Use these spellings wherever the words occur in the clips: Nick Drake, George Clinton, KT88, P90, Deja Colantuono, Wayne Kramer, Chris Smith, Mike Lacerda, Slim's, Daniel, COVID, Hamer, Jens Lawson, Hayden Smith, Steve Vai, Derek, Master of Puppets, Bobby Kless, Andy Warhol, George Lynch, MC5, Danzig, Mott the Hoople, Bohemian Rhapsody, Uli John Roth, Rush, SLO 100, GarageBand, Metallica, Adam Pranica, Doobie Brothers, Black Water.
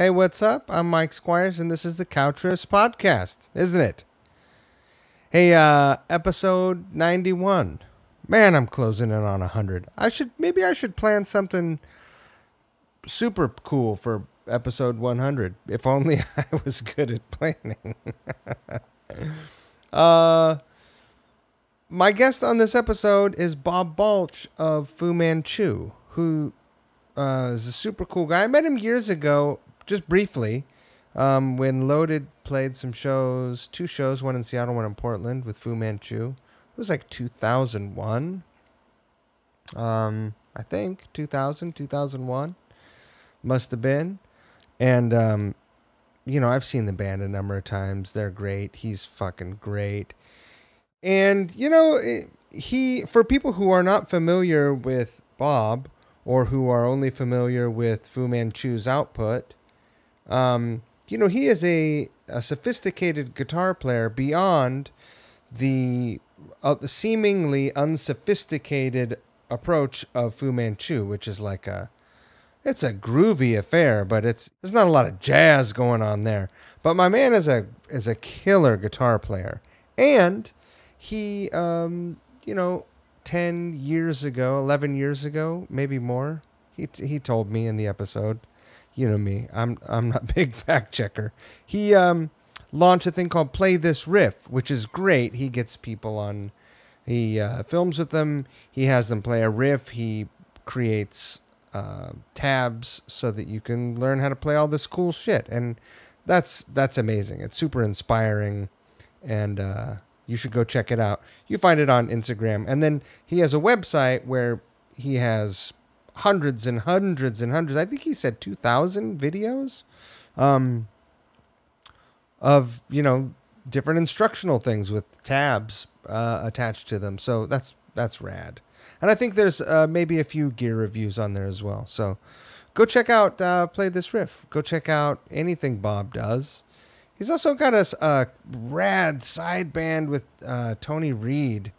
Hey, what's up? I'm Mike Squires, and this is the Couch Riffs podcast, isn't it? Hey, episode 91. Man, I'm closing in on 100. Maybe I should plan something super cool for episode 100. If only I was good at planning. My guest on this episode is Bob Balch of Fu Manchu, who is a super cool guy. I met him years ago. Just briefly, when Loaded played some shows, two shows, one in Seattle, one in Portland with Fu Manchu. It was like 2001, I think, 2000, 2001 must have been. And, you know, I've seen the band a number of times. They're great. He's fucking great. And, you know, for people who are not familiar with Bob or who are only familiar with Fu Manchu's output, you know, he is a sophisticated guitar player beyond the seemingly unsophisticated approach of Fu Manchu, which is like it's a groovy affair, but there's not a lot of jazz going on there. But my man is a killer guitar player, and he, you know, 11 years ago, maybe more, he told me in the episode. You know me, I'm not a big fact checker. He launched a thing called Play This Riff, which is great. He gets people on, he films with them. He has them play a riff. He creates tabs so that you can learn how to play all this cool shit. And that's amazing. It's super inspiring. And you should go check it out. You find it on Instagram. And then he has a website where he has hundreds and hundreds and hundreds. I think he said 2,000 videos of, you know, different instructional things with tabs attached to them. So that's rad. And I think there's maybe a few gear reviews on there as well. So go check out Play This Riff. Go check out anything Bob does. He's also got a rad side band with Tony Reed.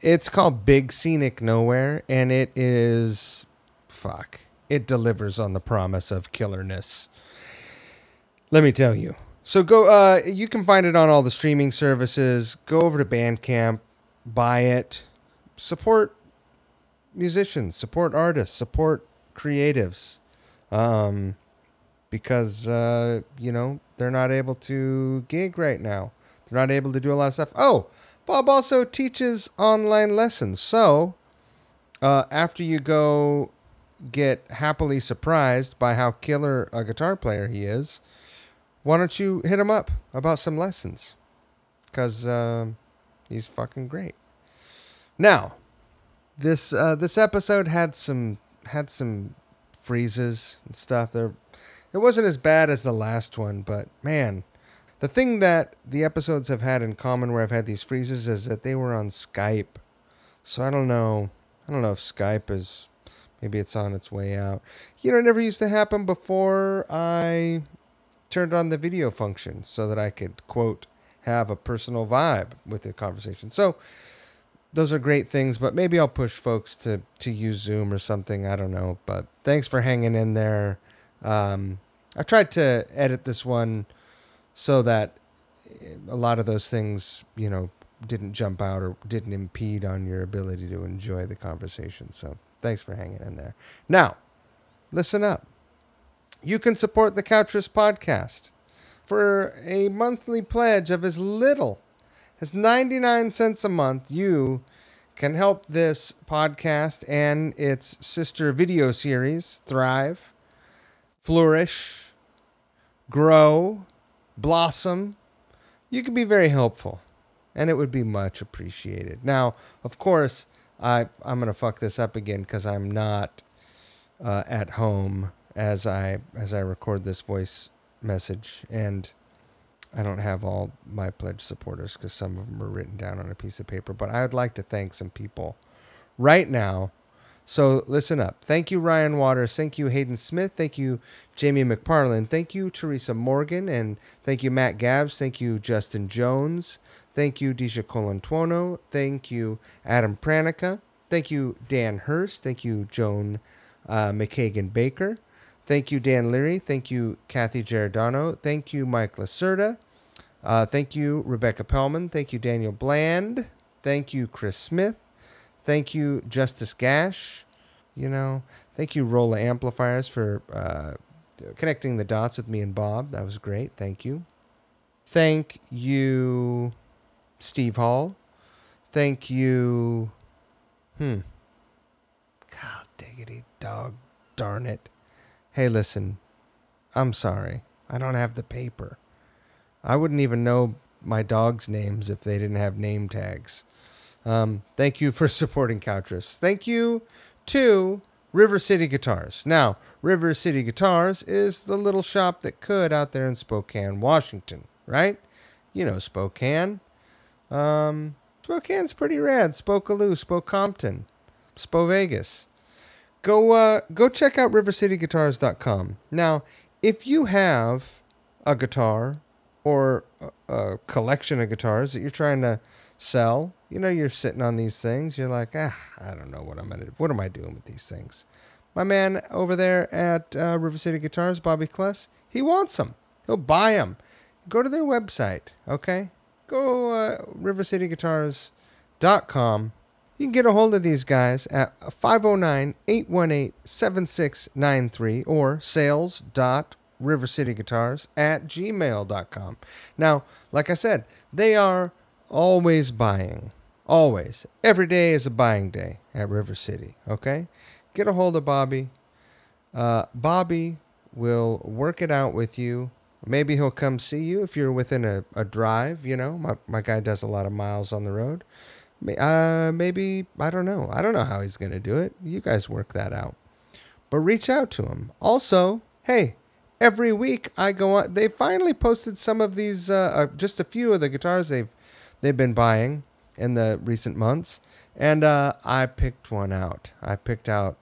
It's called Big Scenic Nowhere, and it is... Fuck. It delivers on the promise of killerness. Let me tell you. So go, you can find it on all the streaming services. Go over to Bandcamp, buy it, support musicians, support artists, support creatives. Because, you know, they're not able to gig right now. They're not able to do a lot of stuff. Oh, Bob also teaches online lessons. So after you go... get happily surprised by how killer a guitar player he is, why don't you hit him up about some lessons? Because he's fucking great. Now, this episode had some freezes and stuff. It wasn't as bad as the last one, but man, the thing that the episodes have had in common where I've had these freezes is that they were on Skype. So I don't know if Skype is... Maybe it's on its way out. You know, it never used to happen before I turned on the video function so that I could, quote, have a personal vibe with the conversation. So those are great things, but maybe I'll push folks to use Zoom or something. I don't know, but thanks for hanging in there. I tried to edit this one so that a lot of those things, you know, didn't jump out or didn't impede on your ability to enjoy the conversation. So thanks for hanging in there. Now, listen up. You can support the Couch Riffs podcast for a monthly pledge of as little as 99 cents a month. You can help this podcast and its sister video series thrive, flourish, grow, blossom. You can be very helpful, and it would be much appreciated. Now, of course, I'm going to fuck this up again because I'm not at home as I record this voice message. And I don't have all my pledge supporters because some of them are written down on a piece of paper. But I would like to thank some people right now. So listen up. Thank you, Ryan Waters. Thank you, Hayden Smith. Thank you, Jamie McParland. Thank you, Teresa Morgan. And thank you, Matt Gabbs. Thank you, Justin Jones. Thank you, Deja Colantuono. Thank you, Adam Pranica. Thank you, Dan Hurst. Thank you, Joan McKagan Baker. Thank you, Dan Leary. Thank you, Kathy Giordano. Thank you, Mike Lacerda. Thank you, Rebecca Pellman. Thank you, Daniel Bland. Thank you, Chris Smith. Thank you, Justice Gash. You know, thank you, Rolla Amplifiers, for connecting the dots with me and Bob. That was great. Thank you. Thank you, Steve Hall. Thank you. God, diggity dog, darn it. Hey, listen, I'm sorry. I don't have the paper. I wouldn't even know my dogs' names if they didn't have name tags. Thank you for supporting Couch Riffs. Thank you to River City Guitars. Now, River City Guitars is the little shop that could out there in Spokane, Washington, right? You know Spokane. Spokane's pretty rad. Spokaloo, Spocompton, Spovegas. Go check out rivercityguitars.com. Now, if you have a guitar or a collection of guitars that you're trying to sell, you know, you're sitting on these things. You're like, I don't know what I'm going to do. What am I doing with these things? My man over there at River City Guitars, Bobby Kless, he wants them. He'll buy them. Go to their website, okay? Go rivercityguitars.com. You can get a hold of these guys at 509-818-7693 or sales.rivercityguitars@gmail.com. Now, like I said, they are always buying. Always. Every day is a buying day at River City, okay? Get a hold of Bobby. Bobby will work it out with you. Maybe he'll come see you if you're within a drive, you know. My guy does a lot of miles on the road. Maybe, I don't know. I don't know how he's going to do it. You guys work that out. But reach out to him. Also, hey, every week I go on. They finally posted some of these, just a few of the guitars they've been buying in the recent months. And I picked one out. I picked out,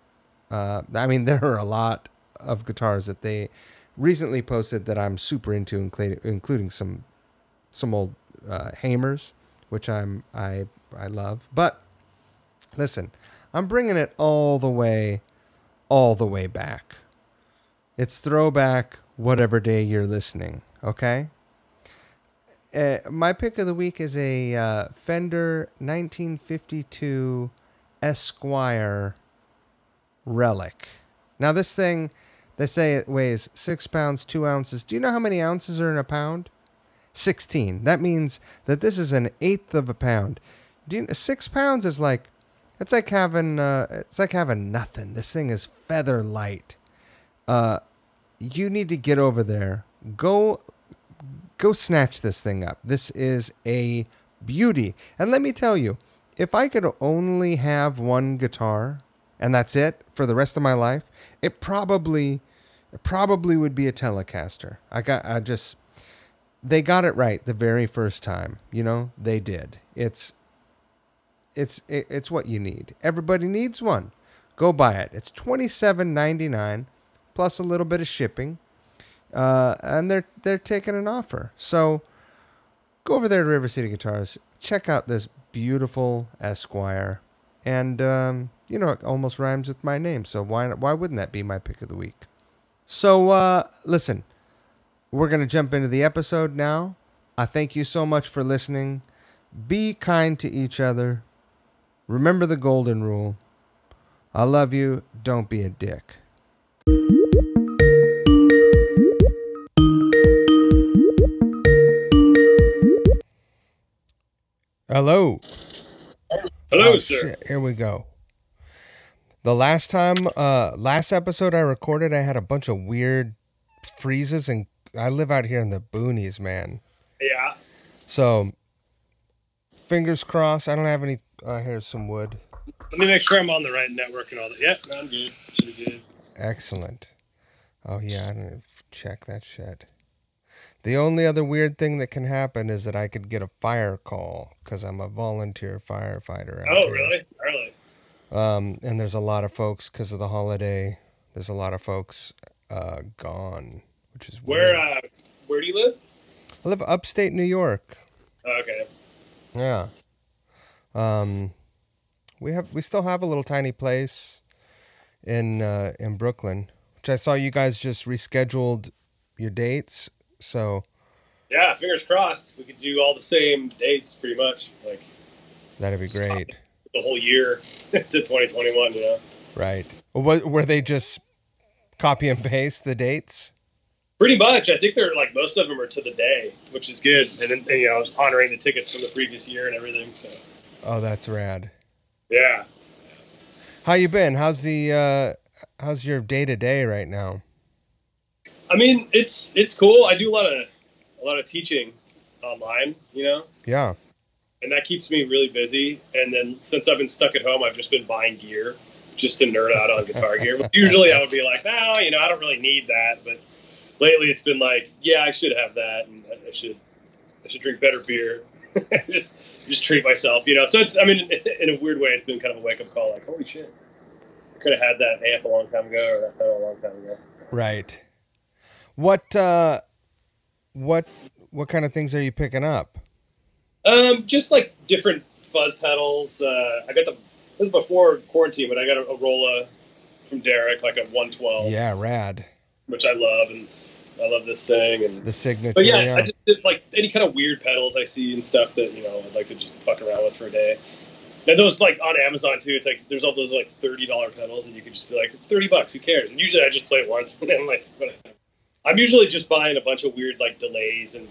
I mean, there are a lot of guitars that they recently posted that I'm super into, including some old Hamers, which I love. But listen, I'm bringing it all the way back. It's throwback whatever day you're listening, okay? My pick of the week is a Fender 1952 Esquire Relic. Now this thing, they say it weighs 6 pounds, 2 ounces. Do you know how many ounces are in a pound? 16. That means that this is an 1/8 of a pound. 6 pounds is like, it's like having nothing. This thing is feather light. You need to get over there. Go snatch this thing up. This is a beauty. And let me tell you, if I could only have one guitar and that's it for the rest of my life, it probably would be a Telecaster. They got it right the very first time, you know, they did. It's what you need. Everybody needs one. Go buy it. It's $27.99 plus a little bit of shipping. And they're taking an offer. So go over there to River City Guitars, check out this beautiful Esquire, and you know, it almost rhymes with my name, so why wouldn't that be my pick of the week? So listen, we're going to jump into the episode now. I thank you so much for listening. Be kind to each other. Remember the golden rule. I love you. Don't be a dick. Hello. Hello, sir. Shit. Here we go. The last episode I recorded, I had a bunch of weird freezes, and I live out here in the boonies, man. Yeah. So, fingers crossed. I don't have any. Here's some wood. Let me make sure I'm on the right network and all that. Yep, no, I'm good. Should be good. Excellent. Oh, yeah. I didn't check that shit. The only other weird thing that can happen is that I could get a fire call because I'm a volunteer firefighter. Oh, really? Really? And there's a lot of folks, because of the holiday, there's a lot of folks gone. Which is weird. Where do you live? I live upstate New York. Okay. Yeah. We still have a little tiny place in Brooklyn, which I saw you guys just rescheduled your dates. So yeah, fingers crossed. We could do all the same dates pretty much. Like that'd be great. The whole year to 2021, you know? Right. Were they just copy and paste the dates? Pretty much. I think they're like most of them are to the day, which is good. And you know, honoring the tickets from the previous year and everything. So. Oh, that's rad. Yeah. How you been? How's the how's your day to day right now? I mean, it's cool. I do a lot of teaching online, you know. Yeah. And that keeps me really busy. And then since I've been stuck at home, I've just been buying gear just to nerd out on guitar gear. But usually I would be like, no, you know, I don't really need that. But lately it's been like, yeah, I should have that. And I should drink better beer. just treat myself, you know? So it's, I mean, in a weird way, it's been kind of a wake up call. Like, holy shit, I could have had that amp a long time ago or that pedal a long time ago. Right. What kind of things are you picking up? Just like different fuzz pedals. I got this is before quarantine, but I got a Rolla from Derek, like a 112. Yeah, rad. Which I love, and I love this thing. And the signature. But yeah, yeah. I just did like any kind of weird pedals I see and stuff that, you know, I'd like to just fuck around with for a day. And those like on Amazon too, it's like there's all those like $30 pedals and you can just be like, it's $30, who cares? And usually I just play it once and I'm like, whatever. I'm usually just buying a bunch of weird like delays and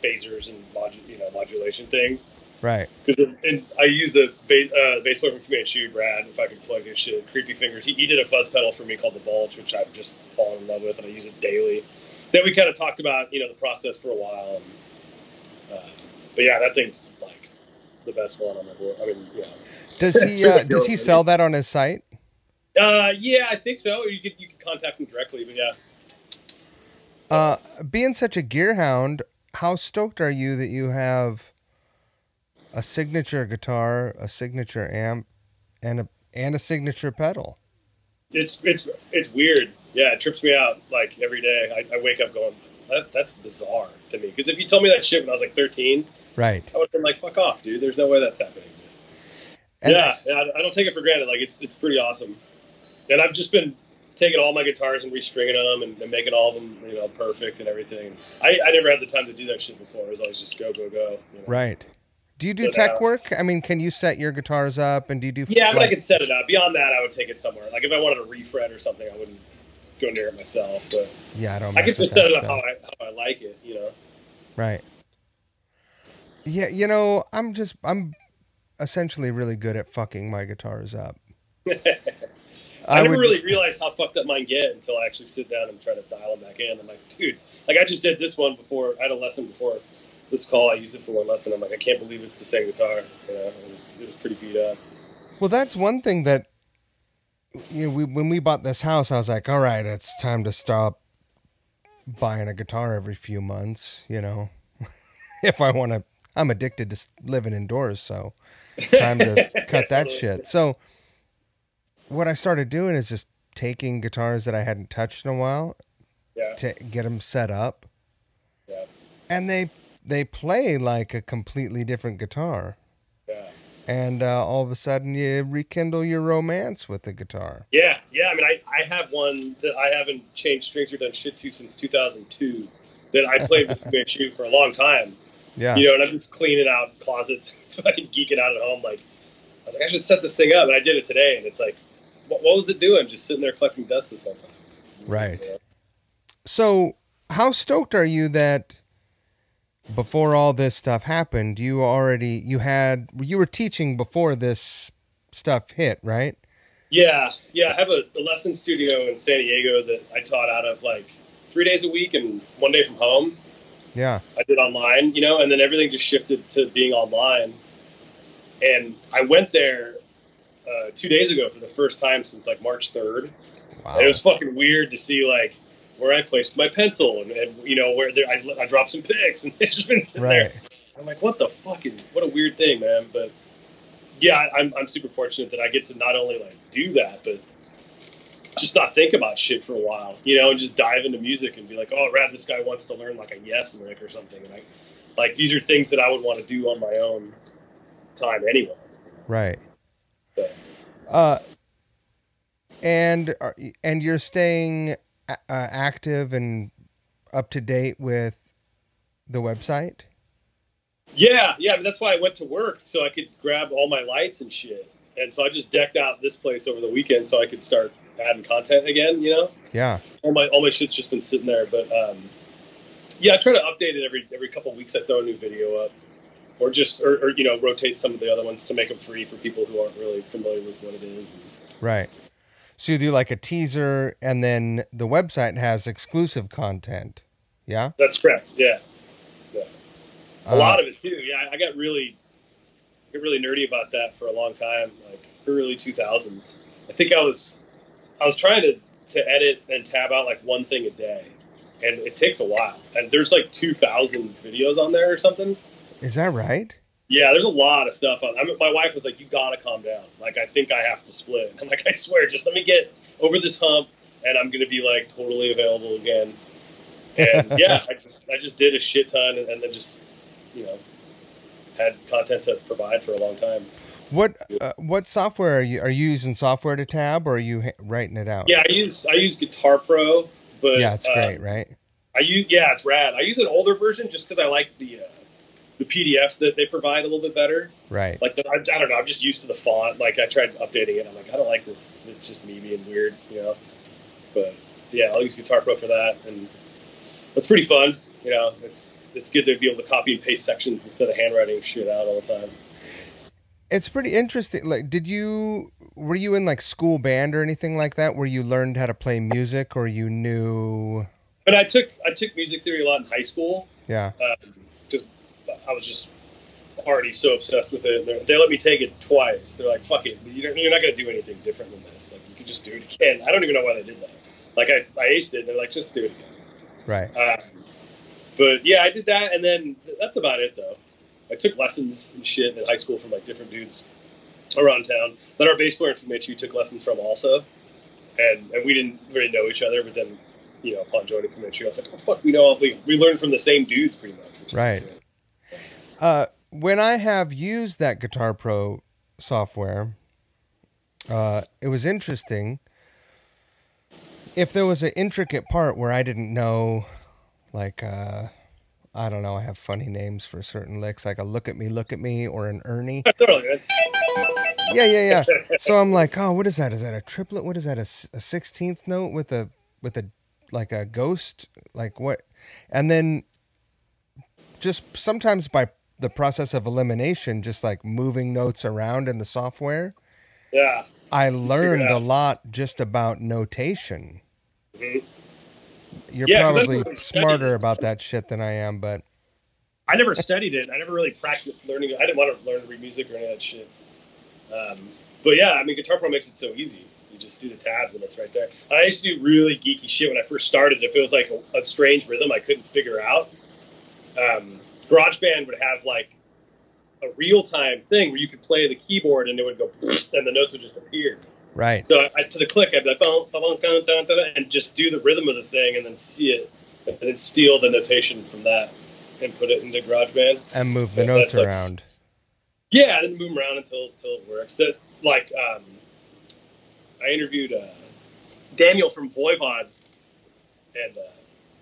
phasers and modulation things, right? Because and I use the bass player from Fu Manchu, Brad. If I could plug his shit, Creepy Fingers. He did a fuzz pedal for me called the Balch, which I've just fallen in love with, and I use it daily. Then we kind of talked about the process for a while, and, but yeah, that thing's like the best one on my board. I mean, yeah. Does he sell that on his site? Yeah, I think so. You can contact him directly, but yeah. Being such a gear hound, how stoked are you that you have a signature guitar, a signature amp, and a signature pedal? It's weird. Yeah, it trips me out like every day. I wake up going, that's bizarre to me. Because if you told me that shit when I was like 13, right, I would have been like, fuck off, dude. There's no way that's happening. And yeah, I don't take it for granted. Like it's pretty awesome. And I've just been taking all my guitars and restringing on them and making all of them, you know, perfect and everything. I never had the time to do that shit before. It was always just go. You know? Right. Do you do tech work? I mean, can you set your guitars up and do you do? Yeah, I mean, I could set it up. Beyond that, I would take it somewhere. Like if I wanted a refret or something, I wouldn't go near it myself. But yeah, I could just set it up how I like it, you know? Right. Yeah, you know, I'm essentially really good at fucking my guitars up. I never really realized how fucked up mine get until I actually sit down and try to dial them back in. I'm like, dude, like I just did this one before. I had a lesson before this call. I used it for one lesson. I'm like, I can't believe it's the same guitar. You know, it was pretty beat up. Well, that's one thing that, you know, when we bought this house, I was like, all right, it's time to stop buying a guitar every few months. You know, if I want to, I'm addicted to living indoors. So time to cut that shit. So what I started doing is just taking guitars that I hadn't touched in a while, yeah, to get them set up, yeah, and they play like a completely different guitar, yeah, and all of a sudden you rekindle your romance with the guitar. Yeah, yeah. I mean, I have one that I haven't changed strings or done shit to since 2002 that I played with Manchu for a long time. Yeah, you know, and I'm just cleaning out closets, fucking geeking out at home. Like I was like, I should set this thing up, and I did it today, and it's like, what was it doing? Just sitting there collecting dust this whole time. Right. So how stoked are you that before all this stuff happened, you were teaching before this stuff hit, right? Yeah. Yeah. I have a lesson studio in San Diego that I taught out of like 3 days a week and one day from home. Yeah. I did online, you know, and then everything just shifted to being online. And I went there 2 days ago for the first time since like March 3rd. Wow. And it was fucking weird to see like where I placed my pencil and you know, where I dropped some picks and it's just been sitting there. I'm like, what a weird thing, man. But yeah, I'm super fortunate that I get to not only like do that, but just not think about shit for a while, you know, and just dive into music and be like, oh, rad, this guy wants to learn like a Yes lyric or something. And like, these are things that I would want to do on my own time anyway. Right. And you're staying active and up to date with the website? Yeah, yeah. I mean, that's why I went to work, so I could grab all my lights and shit. And so I just decked out this place over the weekend so I could start adding content again, you know? Yeah. All my shit's just been sitting there. But, yeah, I try to update it every couple of weeks. I throw a new video up. Or just, or you know, rotate some of the other ones to make them free for people who aren't really familiar with what it is. Right. So you do like a teaser, and then the website has exclusive content. Yeah? That's correct. Yeah. Yeah. A lot of it, too. Yeah, I got really nerdy about that for a long time, like early 2000s. I think I was trying to edit and tab out like one thing a day, and it takes a while. And there's like 2,000 videos on there or something. Is that right? Yeah, there's a lot of stuff. I mean, my wife was like, you gotta calm down. Like, I think I have to split. I'm like, I swear, just let me get over this hump and I'm going to be like totally available again. And yeah, I just did a shit ton and then just, you know, had content to provide for a long time. What software are you using software to tab, or are you writing it out? Yeah, I use Guitar Pro, but yeah, it's great, right? Yeah, it's rad. I use an older version just cause I like the PDFs that they provide a little bit better. Right. Like, I don't know. I'm just used to the font. Like, I tried updating it. I'm like, I don't like this. It's just me being weird, you know? But yeah, I'll use Guitar Pro for that. And that's pretty fun. You know, it's good to be able to copy and paste sections instead of handwriting shit out all the time. It's pretty interesting. Like, were you in like school band or anything like that where you learned how to play music, or you knew? But I took music theory a lot in high school. Yeah. I was just already so obsessed with it. They let me take it twice. They're like, fuck it. You're not going to do anything different than this. Like, you can just do it again. I don't even know why they did that. Like, I aced it. And they're like, just do it again. Right. But yeah, I did that. And then that's about it, though. I took lessons and shit in high school from like different dudes around town. Then our bass player from Mitchu took lessons from also. And we didn't really know each other. But then, you know, upon joining Mitchu, I was like, oh, fuck, we know. We learned from the same dudes pretty much. Right. When I have used that Guitar Pro software, it was interesting. If there was an intricate part where I didn't know, like, I don't know, I have funny names for certain licks, like a look at me, or an Ernie. Totally, man. Yeah. So I'm like, oh, what is that? Is that a triplet? What is that? A 16th note with a, like a ghost? Like what? And then just sometimes by the process of elimination, just like moving notes around in the software. Yeah. I learned a lot just about notation. Mm-hmm. You're probably smarter about that shit than I am, but I never studied it. I never really practiced learning. I didn't want to learn to read music or any of that shit. But yeah, I mean, Guitar Pro makes it so easy. You just do the tabs and it's right there. I used to do really geeky shit when I first started. If it was like a strange rhythm I couldn't figure out, GarageBand would have like a real-time thing where you could play the keyboard and it would go, and the notes would just appear. Right. So to the click, I'd be like, bum, bum, dun, dun, dun, and just do the rhythm of the thing, and then see it, and then steal the notation from that and put it into GarageBand and move the notes around. Like, yeah, and move them around until it works. That like I interviewed Daniel from Voivod, and.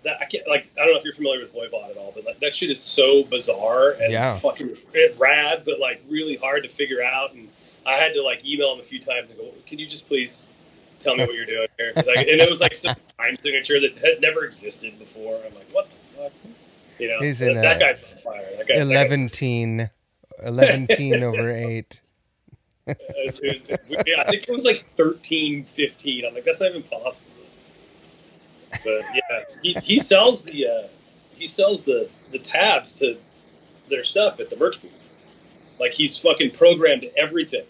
I don't know if you're familiar with Voivod at all, but like, that shit is so bizarre and fucking rad, but like really hard to figure out. And I had to like email him a few times and go, "Can you just please tell me what you're doing here?" Like, and it was like some time signature that had never existed before. I'm like, what the fuck? You know, he's in that guy's on fire. That guy, 11 over 8. Yeah, I think it was like 13:15. I'm like, that's not even possible. But yeah, he sells the tabs to their stuff at the merch booth. Like, he's fucking programmed everything.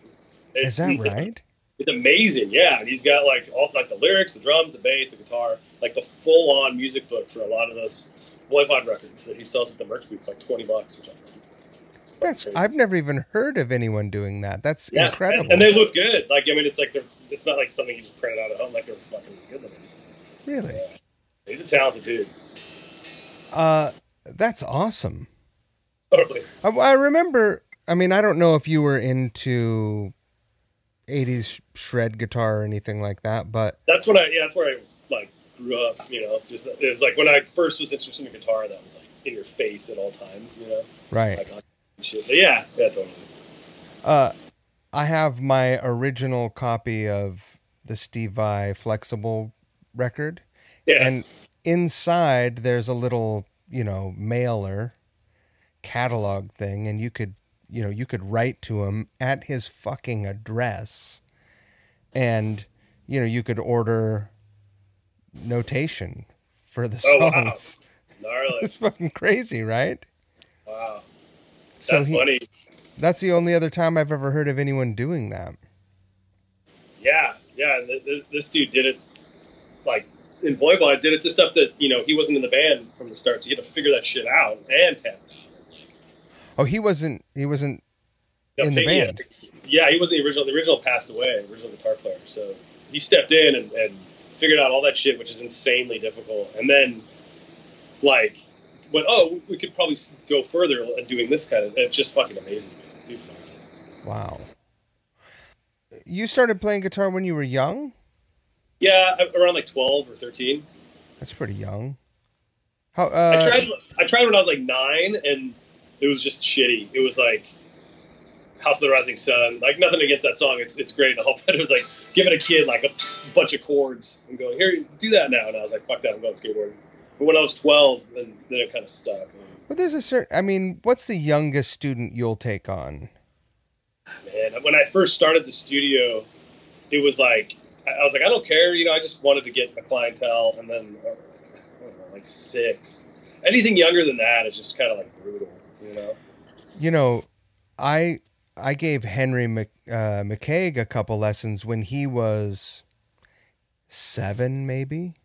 Is that right? It's amazing. Yeah, and he's got like all like the lyrics, the drums, the bass, the guitar, like the full on music book for a lot of those Voivod records that he sells at the merch booth for like $20 or something. I've never even heard of anyone doing that. That's incredible. And they look good. Like, I mean, it's like it's not like something you just print out at home. Like, they're fucking good looking. Really? Yeah. He's a talented dude. That's awesome. Totally. I remember, I mean, I don't know if you were into 80s shred guitar or anything like that, but... That's where I was, like, grew up, you know, just, it was like when I first was interested in guitar, that was like in your face at all times, you know? Right. Like, shit. But yeah, yeah, totally. I have my original copy of the Steve Vai Flexible record. Yeah. And inside there's a little, you know, mailer catalog thing, and you could, you know, you could write to him at his fucking address, and, you know, you could order notation for the songs. Oh, wow. It's fucking crazy, right? Wow. That's so funny. That's the only other time I've ever heard of anyone doing that. Yeah, yeah. This dude did it, like, in Voivod, did it to stuff that, you know, he wasn't in the band from the start, so he had to figure that shit out and have it. Oh, he wasn't in the band. Yeah, he wasn't the original. The original passed away, the original guitar player. So he stepped in and figured out all that shit, which is insanely difficult. And then, like, went, oh, we could probably go further doing this kind of, it's just fucking amazing. Dude's amazing. Wow. You started playing guitar when you were young? Yeah, around like 12 or 13. That's pretty young. How? I tried when I was like 9, and it was just shitty. It was like House of the Rising Sun. Like, nothing against that song. It's great and all, but it was like giving a kid like a bunch of chords and going, here, do that now. And I was like, fuck that, I'm going skateboarding. But when I was 12, then it kind of stuck. But there's a certain, I mean, what's the youngest student you'll take on? Man, when I first started the studio, it was like, I was like, I don't care. You know, I just wanted to get a clientele. And then, I don't know, like 6. Anything younger than that is just kind of like brutal. You know, I gave Henry McCaig a couple lessons when he was 7, maybe.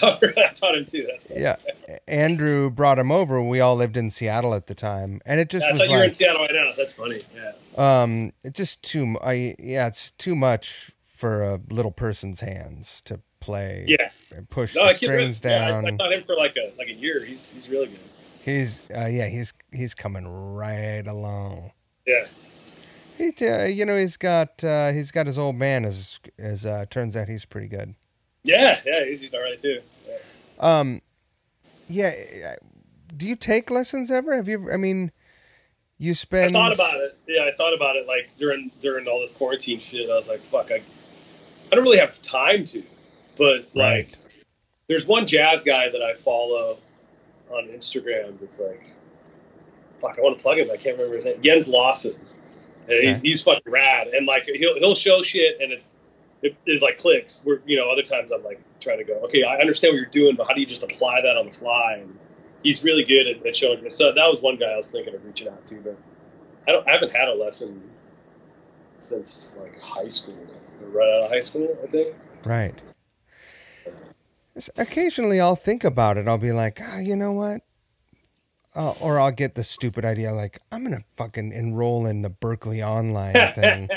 Oh, I taught him too. That's yeah. Funny. Andrew brought him over. We all lived in Seattle at the time, and it just was like, you were in Seattle right now. That's funny. Yeah. It's just too. Yeah, it's too much for a little person's hands to play. Yeah. And push the strings down. Yeah, I taught him for like a year. He's really good. He's yeah, he's coming right along. Yeah, he's you know, he's got his old man, as turns out he's pretty good. Yeah, yeah, he's all right too. Yeah. Yeah. Do you take lessons ever? Have you ever, I mean, you spend. I thought about it. Yeah, I thought about it. Like during all this quarantine shit, I was like, fuck, I don't really have time to. But right. Like, there's one jazz guy that I follow on Instagram that's like, fuck, I want to plug him, I can't remember his name. Jens Lawson. And okay. He's fucking rad, and like he'll show shit, and it like clicks. Where, you know, other times I'm like trying to go, okay, I understand what you're doing, but how do you just apply that on the fly? And he's really good at showing. So that was one guy I was thinking of reaching out to, but I haven't had a lesson since like high school, right out of high school, I think. Right. Occasionally I'll think about it. I'll be like, oh, you know what? Or I'll get the stupid idea, like, I'm going to fucking enroll in the Berkeley online thing.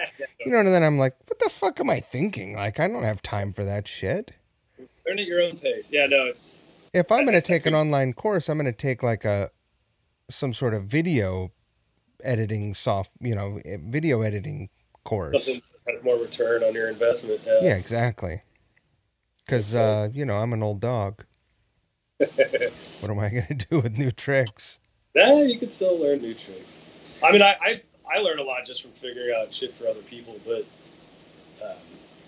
You know, and then I'm like, what the fuck am I thinking? Like, I don't have time for that shit. Learn at your own pace. Yeah, no, it's... If I'm going to take an online course, I'm going to take like some sort of video editing video editing course. Something kind of more return on your investment. Yeah, exactly. Because, you know, I'm an old dog. What am I going to do with new tricks? Yeah, you can still learn new tricks. I mean, I learned a lot just from figuring out shit for other people. But,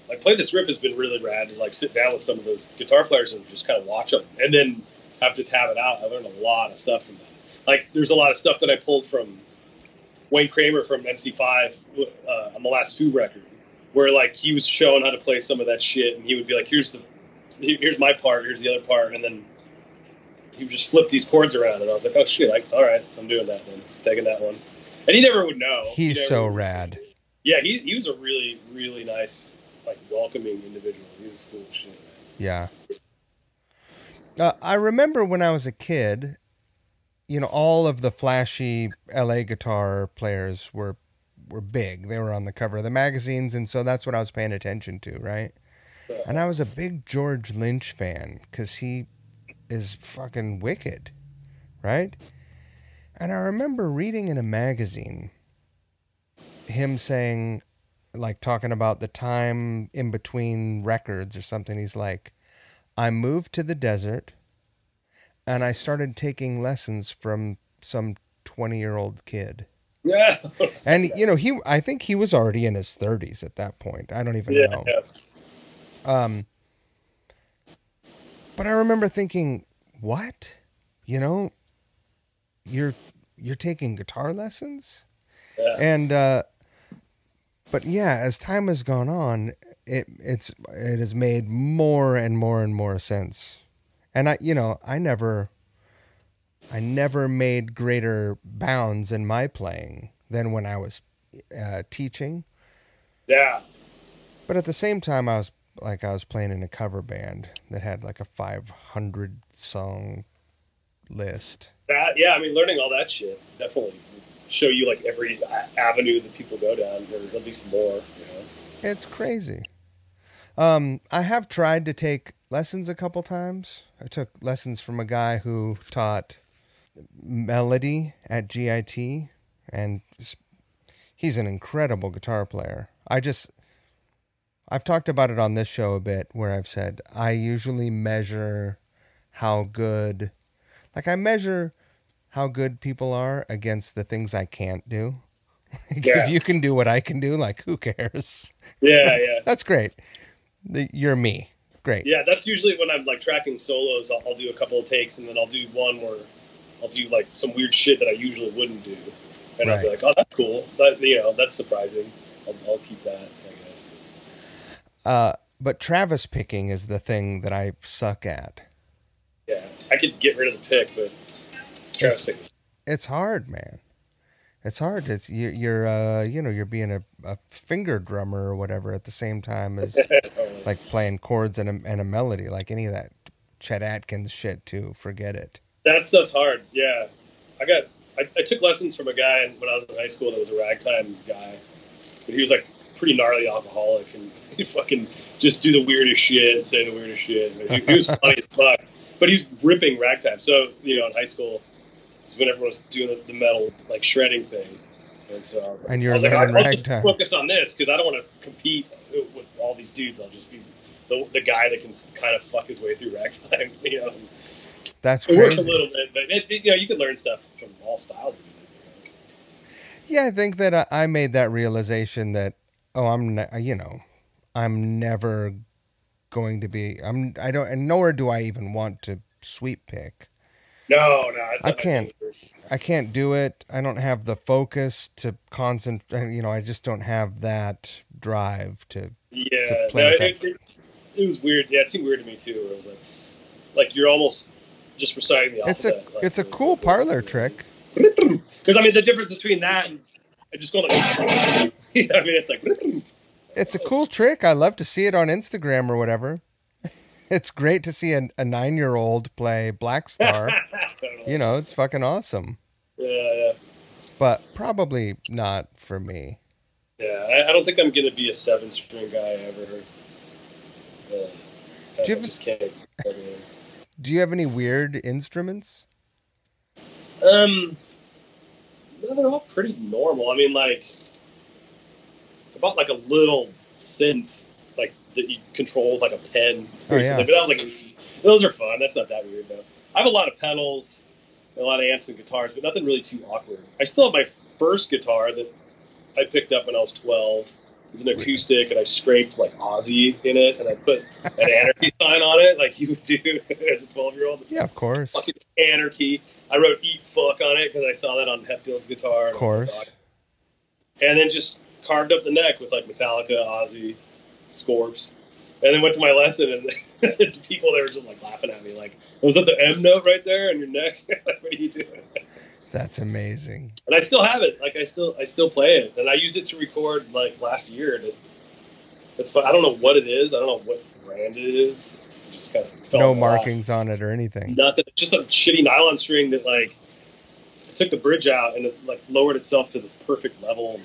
like, Play This Riff has been really rad. To, like, sit down with some of those guitar players and just kind of watch them. And then have to tab it out. I learned a lot of stuff from that. Like, there's a lot of stuff that I pulled from Wayne Kramer from MC5 on the last Fu record. Where, like, he was showing how to play some of that shit, and he would be like, here's my part, here's the other part, and then he would just flip these chords around, and I was like, oh, shit, all right, I'm doing that then, taking that one. And he never would know. He's so rad. Yeah, he was a really, really nice, like, welcoming individual. He was cool as shit. Yeah. I remember when I was a kid, you know, all of the flashy L.A. guitar players were big. They were on the cover of the magazines, and so that's what I was paying attention to, right? Yeah. And I was a big George Lynch fan because he is fucking wicked, right? And I remember reading in a magazine him saying, like, talking about the time in between records or something, he's like, I moved to the desert and I started taking lessons from some 20-year-old kid. Yeah. And, you know, I think he was already in his 30s at that point. I don't even know. But I remember thinking, what? You know, you're taking guitar lessons? Yeah. And, but yeah, as time has gone on, it has made more and more and more sense. And I never made greater bounds in my playing than when I was teaching. Yeah. But at the same time, I was playing in a cover band that had like a 500 song list. Yeah, I mean, learning all that shit definitely show you like every avenue that people go down, or at least more, you know. It's crazy. I have tried to take lessons a couple times. I took lessons from a guy who taught melody at GIT, and he's an incredible guitar player. I've talked about it on this show a bit, where I've said I usually measure how good, like I measure how good people are against the things I can't do. Like, yeah. If you can do what I can do, like, who cares? Yeah, yeah. That's great. You're me. Great. Yeah, that's usually when I'm, like, tracking solos, I'll do a couple of takes, and then I'll do one where I'll do, like, some weird shit that I usually wouldn't do. And right. I'll be like, oh, that's cool. That, you know, that's surprising. I'll keep that, I guess. But Travis picking is the thing that I suck at. Yeah, I could get rid of the pick, but Travis picking. It's hard, man. It's hard. It's you're being a finger drummer or whatever at the same time as like playing chords and a melody, like any of that Chet Atkins shit too. Forget it. That stuff's hard. Yeah, I took lessons from a guy when I was in high school that was a ragtime guy, but he was like pretty gnarly alcoholic, and he fucking just do the weirdest shit and say the weirdest shit. He was funny as fuck, but he was ripping ragtime. So you know, in high school, when everyone was doing the metal like shredding thing, and so and I was like, I'll just focus on this because I don't want to compete with all these dudes. I'll just be the guy that can kind of fuck his way through ragtime. You know, that's it crazy. Works a little bit, but you know, you can learn stuff from all styles. Yeah, I think that I made that realization that I'm never going to be. Nor do I even want to sweep pick. No, I can't do it. I don't have the focus to concentrate. You know, I just don't have that drive to. Yeah, to play. No, it was weird. Yeah, it seemed weird to me too. Where I was like you're almost just reciting the alphabet. It's a cool parlor trick. Because I mean, the difference between that and just going like, I mean, it's like. It's a cool trick. I love to see it on Instagram or whatever. It's great to see a 9-year-old play Black Star. You know, it's fucking awesome. Yeah. But probably not for me. Yeah, I don't think I'm going to be a 7-string guy ever. Yeah. Do you have any weird instruments? No, they're all pretty normal. I mean, like, I bought like a little synth that you control with like a pen or something. But I was like, those are fun. That's not that weird though. I have a lot of pedals, and a lot of amps and guitars, but nothing really too awkward. I still have my first guitar that I picked up when I was 12. It's an acoustic, and I scraped like Ozzy in it, and I put an anarchy sign on it, like you would do as a 12-year-old. Yeah, of course. Fucking anarchy. I wrote "eat fuck" on it because I saw that on Hetfield's guitar. Of course. And then just carved up the neck with like Metallica, Ozzy, Scorps, and then went to my lesson, and the people there were just like laughing at me, like, was that the M note right there on your neck? What are you doing? That's amazing. And I still have it. Like I still play it, and I used it to record like last year. And it's fun. I don't know what it is. I don't know what brand it is. It just kind of fell no markings off on it or anything. Nothing. It's just a shitty nylon string that like I took the bridge out and it like lowered itself to this perfect level. And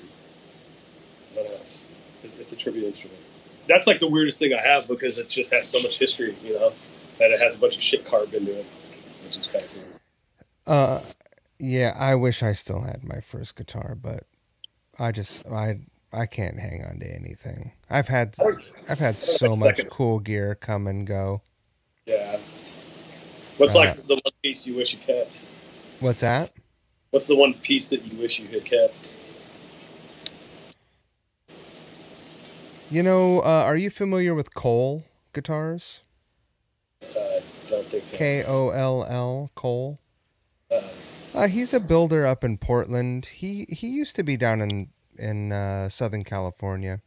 I don't know, it's a tribute instrument. That's like the weirdest thing I have because it's just had so much history, you know, and it has a bunch of shit carved into it, which is kind of weird. Yeah, I wish I still had my first guitar, but I can't hang on to anything. I've had so much cool gear come and go. Yeah, What's like the one piece you wish you kept? What's that? What's the one piece that you wish you had kept? You know, are you familiar with Cole guitars? I don't think so. K-O-L-L, Cole. He's a builder up in Portland. He used to be down in Southern California.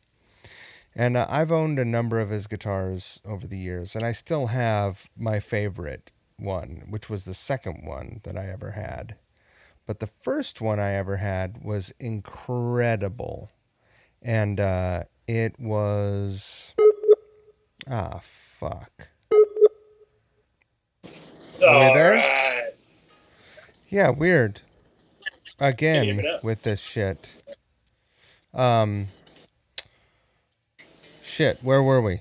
And I've owned a number of his guitars over the years, and I still have my favorite one, which was the second one that I ever had. But the first one I ever had was incredible. And it was... Ah, fuck. Are we there? Right. Yeah, weird. Again, with this shit. Shit, where were we? I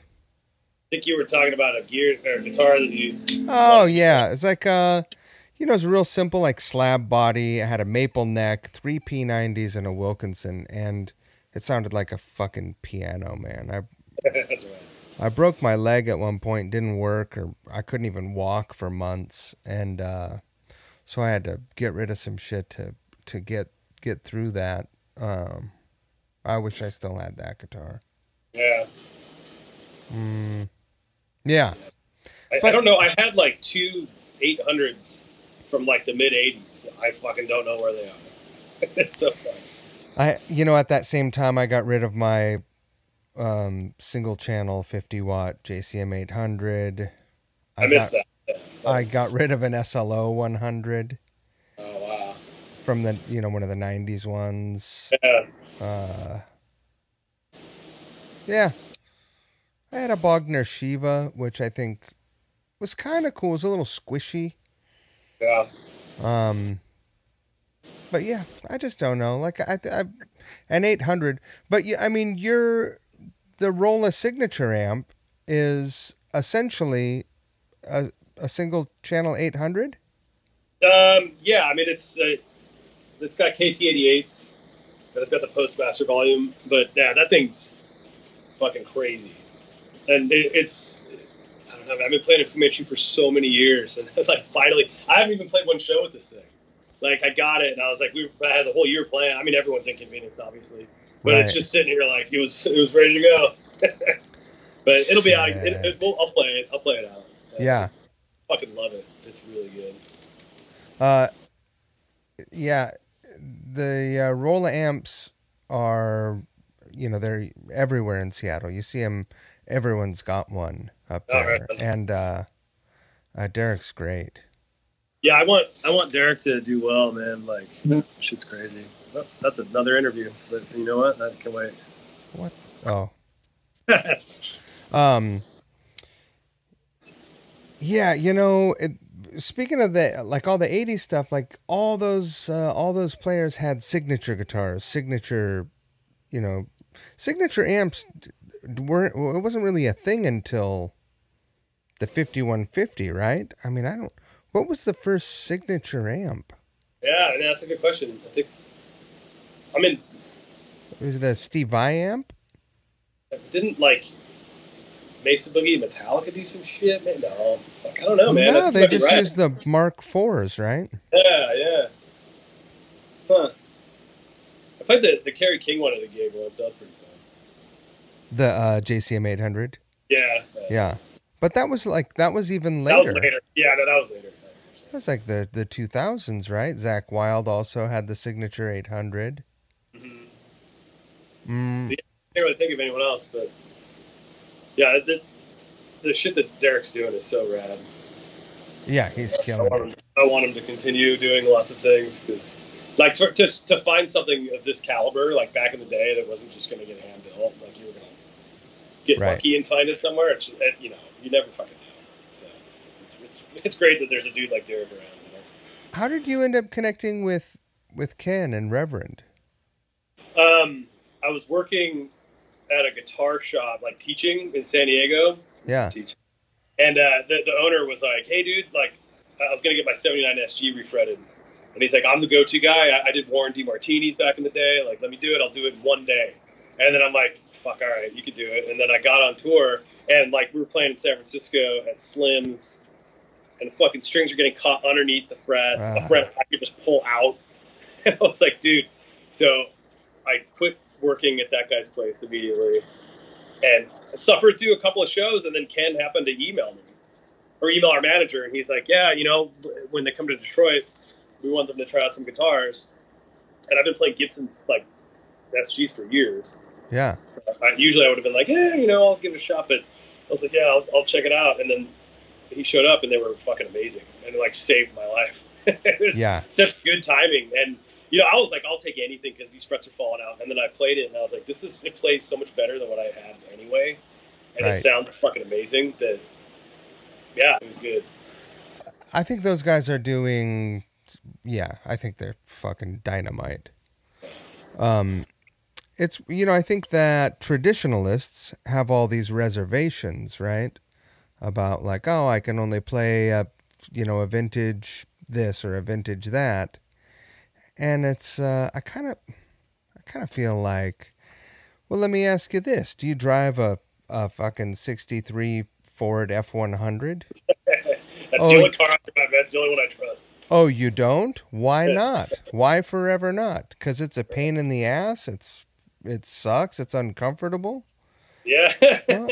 think you were talking about a guitar that you... Oh, yeah. It's like, you know, it's real simple, like slab body. I had a maple neck, 3 P90s, and a Wilkinson, and it sounded like a fucking piano, man. That's right. I broke my leg at one point, didn't work, or I couldn't even walk for months, and so I had to get rid of some shit to get through that. I wish I still had that guitar. Yeah. Yeah. I don't know. I had like two 800s from like the mid 80s. I fucking don't know where they are. It's so funny. You know, at that same time, I got rid of my single channel 50-watt JCM 800. I missed that. I got rid of an SLO 100. Oh, wow. From the, you know, one of the 90s ones. Yeah. Yeah, I had a Bogner Shiva, which I think was kind of cool. It was a little squishy. Yeah. But yeah, I just don't know. Like I an 800. But yeah, I mean, the Rolla signature amp is essentially a single channel 800. Yeah, I mean it's got KT88s, but it's got the Postmaster volume. But yeah, that thing's fucking crazy, and I don't know. I've been playing Fu Manchu for so many years, and like finally, I haven't even played one show with this thing. Like I got it, and I was like, I had the whole year playing. I mean, everyone's inconvenienced, obviously, but right. It's just sitting here like it was ready to go. But it'll be out. I'll play it. I'll play it out. Yeah, I fucking love it. It's really good. Yeah, the Rolla amps are. You know, they're everywhere in Seattle. You see them. Everyone's got one up there. Right. And Derek's great. Yeah, I want Derek to do well, man. Like, shit's crazy. Well, that's another interview. But you know what? I can wait. What? Oh. Yeah, you know, speaking of the all the '80s stuff, like all those players had signature guitars, you know. Signature amps it wasn't really a thing until the 5150, right? I mean, what was the first signature amp? Yeah, that's a good question. Was it the Steve Vai amp? Didn't like Mesa Boogie Metallica do some shit? No, I don't know, man. No, they just used the Mark IVs, right? Yeah, yeah. Huh. I played the Kerry King one at the gig once. That was pretty fun. The JCM 800? Yeah. Yeah. But that was like, even later. That was later. Yeah, no, that was later. That was like the 2000s, right? Zach Wild also had the signature 800. Mm-hmm. Mm. Yeah, I can't really think of anyone else, but yeah, the shit that Derek's doing is so rad. Yeah, he's killing it. I want him to continue doing lots of things because... Like, just to find something of this caliber, like back in the day, that wasn't just going to get hand-built. Like, you were going to get lucky and find it somewhere. It's, you know, you never fucking know. So it's great that there's a dude like Derek around. You know? How did you end up connecting with Ken and Reverend? I was working at a guitar shop, like teaching in San Diego. Yeah. And the owner was like, "Hey, dude, like, I was going to get my '79 SG refretted." And he's like, "I'm the go-to guy. I did Warren D. Martini's back in the day. Like, let me do it. I'll do it in one day." And then I'm like, "Fuck, all right, you can do it." And then I got on tour, and like we were playing in San Francisco at Slim's, and the fucking strings are getting caught underneath the frets. A fret I could just pull out. And I was like, dude. So I quit working at that guy's place immediately, and I suffered through a couple of shows. And then Ken happened to email me, or email our manager, and he's like, yeah, you know, when they come to Detroit, we want them to try out some guitars. And I've been playing Gibson's, like, SGs for years. Yeah. So usually I would have been like, yeah, you know, I'll give it a shot, but I was like, yeah, I'll check it out. And then he showed up, and they were fucking amazing, and it, like, saved my life. It was such good timing. And, you know, I was like, I'll take anything because these frets are falling out. And then I played it, and I was like, this is, it plays so much better than what I had anyway. And it sounds fucking amazing. That, yeah, it was good. I think those guys are doing, yeah, I think they're fucking dynamite. It's, you know, I think that traditionalists have all these reservations, right? About like, oh, I can only play a, you know, a vintage this or a vintage that. And it's, I kind of feel like, well, let me ask you this. Do you drive a fucking 63 Ford F100? That's the only car I drive. That's the only one I trust. Oh, you don't? Why not? Why forever not? Because it's a pain in the ass. It sucks. It's uncomfortable. Yeah.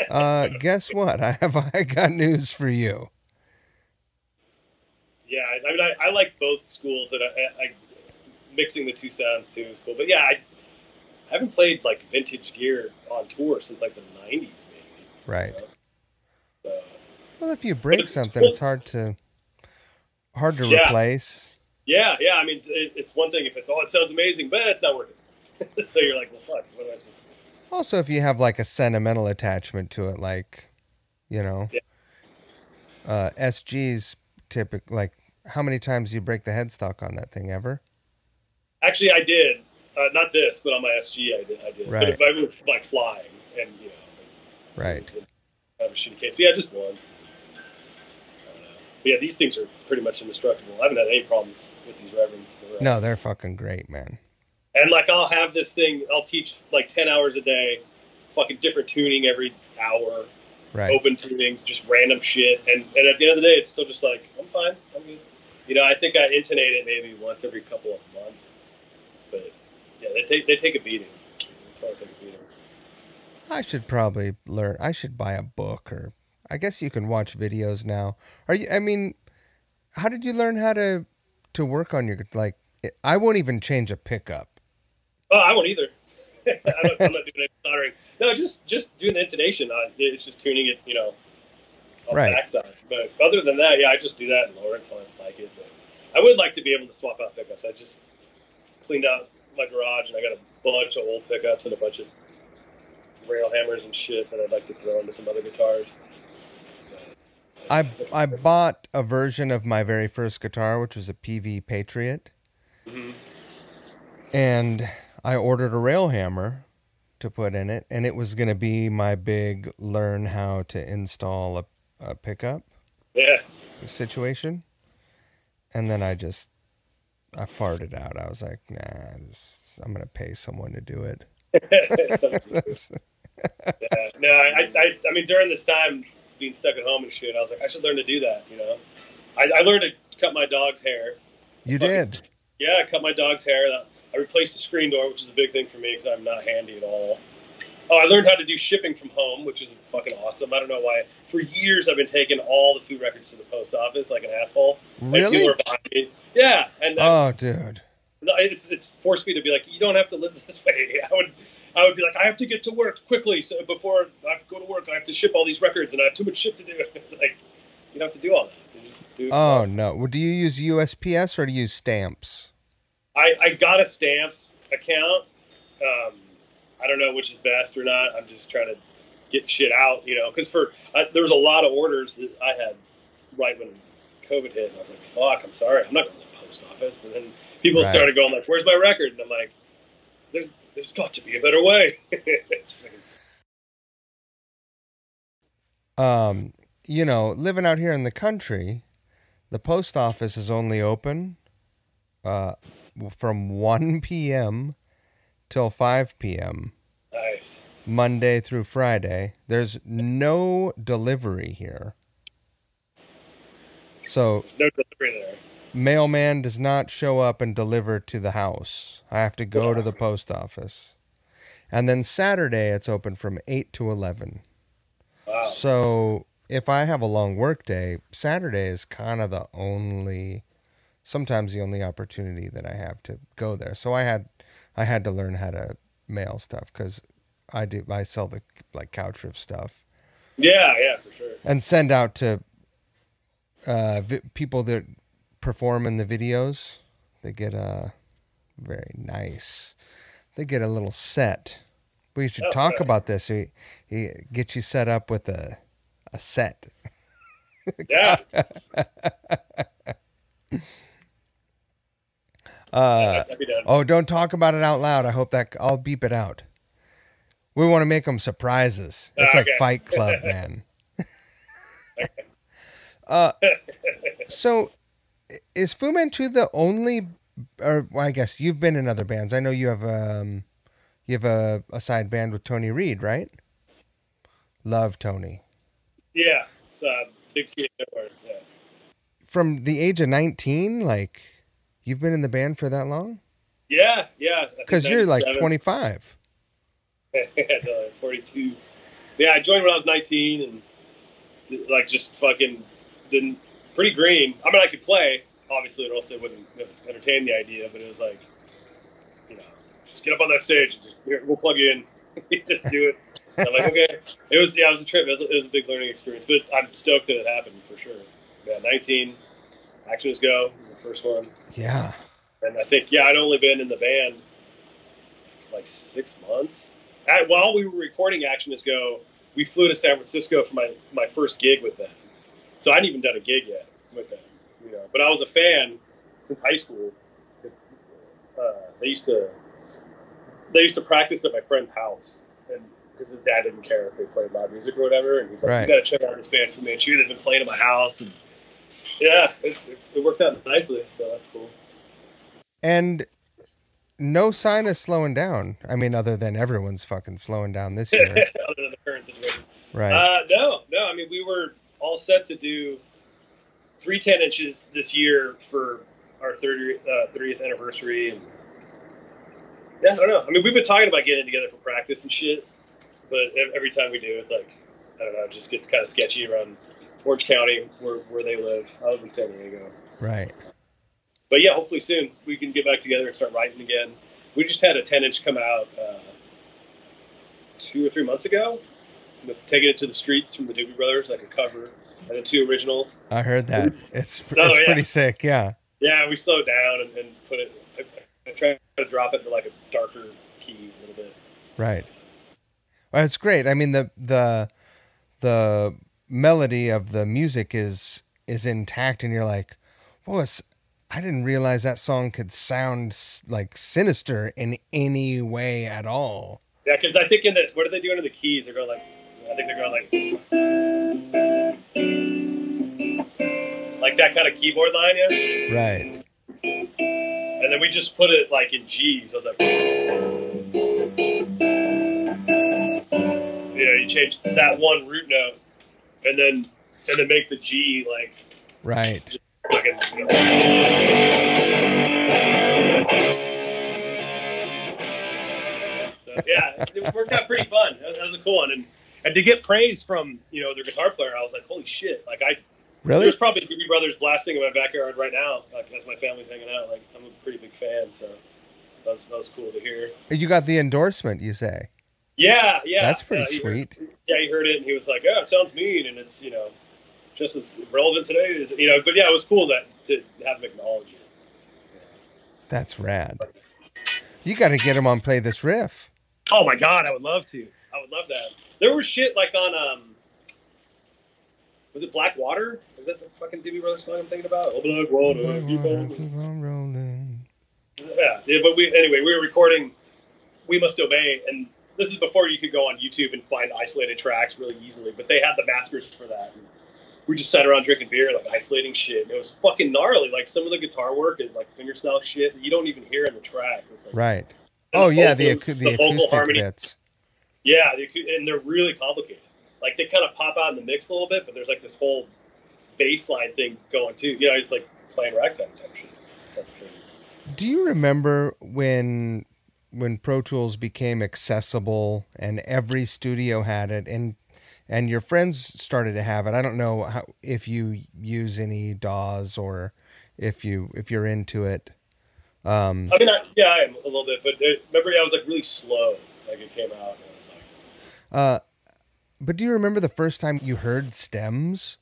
Well, guess what? I got news for you. Yeah, I mean, I like both schools, and I mixing the two sounds too is cool. But yeah, I haven't played like vintage gear on tour since like the 90s, maybe. Right. You know? So. Well, if you break something, it's hard to. Hard to replace. Yeah, yeah. I mean, it's one thing if it's, oh, it sounds amazing, but it's not working. So you're like, well, fuck, what am I supposed to do? Also, if you have, like, a sentimental attachment to it, like, you know, SG's typically, like, how many times do you break the headstock on that thing ever? Actually, I did. Not this, but on my SG, I did. Right. But I was, like, flying and, you know. Right. I was shooting case. But yeah, just once. But yeah, these things are pretty much indestructible. I haven't had any problems with these Reverends. No, they're fucking great, man. And, like, I'll have this thing. I'll teach, like, 10 hours a day, fucking different tuning every hour, open tunings, just random shit. And at the end of the day, it's still just like, I'm fine. I'm good. You know, I think I intonate it maybe once every couple of months. But, yeah, they take a beating. They take a beating. I should probably learn. I should buy a book, or... I guess you can watch videos now. Are you? I mean, how did you learn how to work on your, like? I won't even change a pickup. Oh, I won't either. I'm not doing any soldering. No, just doing the intonation. It's just tuning it, you know, on the backside. But other than that, yeah, I just do that and lower until I like it. But I would like to be able to swap out pickups. I just cleaned out my garage, and I got a bunch of old pickups and a bunch of rail hammers and shit that I'd like to throw into some other guitars. I bought a version of my very first guitar, which was a PV Patriot, and I ordered a rail hammer to put in it, and it was going to be my big learn how to install a pickup situation, and then I farted out. I was like, nah, I'm going to pay someone to do it. Yeah. No, I mean, during this time... being stuck at home and shit, I was like, I should learn to do that, you know? I learned to cut my dog's hair. You did? Yeah, I cut my dog's hair. I replaced the screen door, which is a big thing for me because I'm not handy at all. Oh, I learned how to do shipping from home, which is fucking awesome. I don't know why. For years, I've been taking all the food records to the post office like an asshole. Really? Like, yeah. And oh, dude. It's forced me to be like, you don't have to live this way. I would be like, I have to get to work quickly. So before I go to work, I have to ship all these records, and I have too much shit to do. It's like, you don't have to do all that. You just do oh, no. Well, do you use USPS or do you use stamps? I got a stamps account. I don't know which is best or not. I'm just trying to get shit out, you know, because there was a lot of orders that I had right when COVID hit. And I was like, fuck, I'm sorry. I'm not going to the post office. But then people started going like, where's my record? And I'm like, there's got to be a better way. You know, living out here in the country, the post office is only open from 1 p.m. till 5 p.m. Nice. Monday through Friday. There's no delivery here. So there's no delivery there. Mailman does not show up and deliver to the house. I have to go to the post office. And then Saturday, it's open from 8 to 11. Wow. So if I have a long work day, Saturday is kind of the only, sometimes the only opportunity that I have to go there. So I had to learn how to mail stuff because I sell the like Couch Riff stuff. Yeah, yeah, for sure. And send out to people that perform in the videos. They get a very nice. They get a little set. We should talk about this. He get you set up with a set. Yeah. Oh, don't talk about it out loud. I hope that I'll beep it out. We want to make them surprises. It's like Fight Club, man. So is Fu Manchu the only, or well, I guess you've been in other bands. I know you have a side band with Tony Reed, right? Love Tony. Yeah. It's Big Scenic Nowhere. Yeah. From the age of 19, like you've been in the band for that long? Yeah. Yeah. Cause you're like 25. 42. Yeah, I joined when I was 19 and like just fucking didn't, pretty green. I mean, I could play, obviously, or else they wouldn't entertain the idea, but it was like, you know, just get up on that stage and just, here, we'll plug you in. Just do it. And I'm like, okay. It was, yeah, it was a trip. It was a big learning experience, but I'm stoked that it happened for sure. Yeah, 19, Actions Go was the first one. Yeah. And I think, yeah, I'd only been in the band like 6 months. While we were recording Action Is Go, we flew to San Francisco for my first gig with them. So I hadn't even done a gig yet with them, you know. But I was a fan since high school. They used to practice at my friend's house, and because his dad didn't care if they played loud music or whatever, and he's like, "You got to check out this band Fu Manchu. They've been playing at my house." And yeah, it worked out nicely, so that's cool. And no sign of slowing down. I mean, other than everyone's fucking slowing down this year. Other than the current situation. Right. No. I mean, we were all set to do 3 10-inches this year for our 30th anniversary. And yeah, I don't know. I mean, we've been talking about getting together for practice and shit, but every time we do, it's like, I don't know, it just gets kind of sketchy around Orange County where they live. I live in San Diego. Right. But yeah, hopefully soon we can get back together and start writing again. We just had a 10-inch come out 2 or 3 months ago, with Taking It to the Streets from the Doobie Brothers, like a cover, and then 2 originals. I heard that. It's pretty sick, yeah. Yeah, we slowed down and put it. I tried to drop it to like a darker key a little bit. Right. Well, it's great. I mean, the melody of the music is intact, and you're like, well, it's. I didn't realize that song could sound like sinister in any way at all. Yeah, because I think what are they doing to the keys? They're going like, I think they're going like that kind of keyboard line, yeah. Right. And then we just put it like in G's. I was like, you know, you change that one root note, and then make the G like right. So yeah, it worked out pretty fun. That was a cool one, and to get praise from their guitar player, I was like, holy shit! Like there's probably Doobie Brothers blasting in my backyard right now, like as my family's hanging out. Like I'm a pretty big fan, so that was cool to hear. You got the endorsement, you say? Yeah, yeah, that's pretty sweet. He heard it and he was like, oh, it sounds mean, and it's just as relevant today as, but yeah, it was cool to have them acknowledge it. That's rad. You got to get him on Play This Riff. Oh my God. I would love to. I would love that. There was shit like on, was it Black Water? Is that the fucking Doobie Brothers song I'm thinking about? Oh, Black Water, keep on rolling. Yeah. But anyway, we were recording We Must Obey. And this is before you could go on YouTube and find isolated tracks really easily, but they had the masters for that. And we just sat around drinking beer, like isolating shit. And it was fucking gnarly. Like some of the guitar work is like fingerstyle shit that you don't even hear in the track. Like, right. Oh yeah, the vocal harmony bits. Yeah, and they're really complicated. Like they kind of pop out in the mix a little bit, but there's like this whole baseline thing going too. You know, it's like playing ragtime type shit. Do you remember when Pro Tools became accessible and every studio had it, and your friends started to have it? I don't know how, if you use any DAWs or if you're into it. I mean, yeah, I am a little bit, but remember I was like really slow. Like it came out, and I was like. But do you remember the first time you heard stems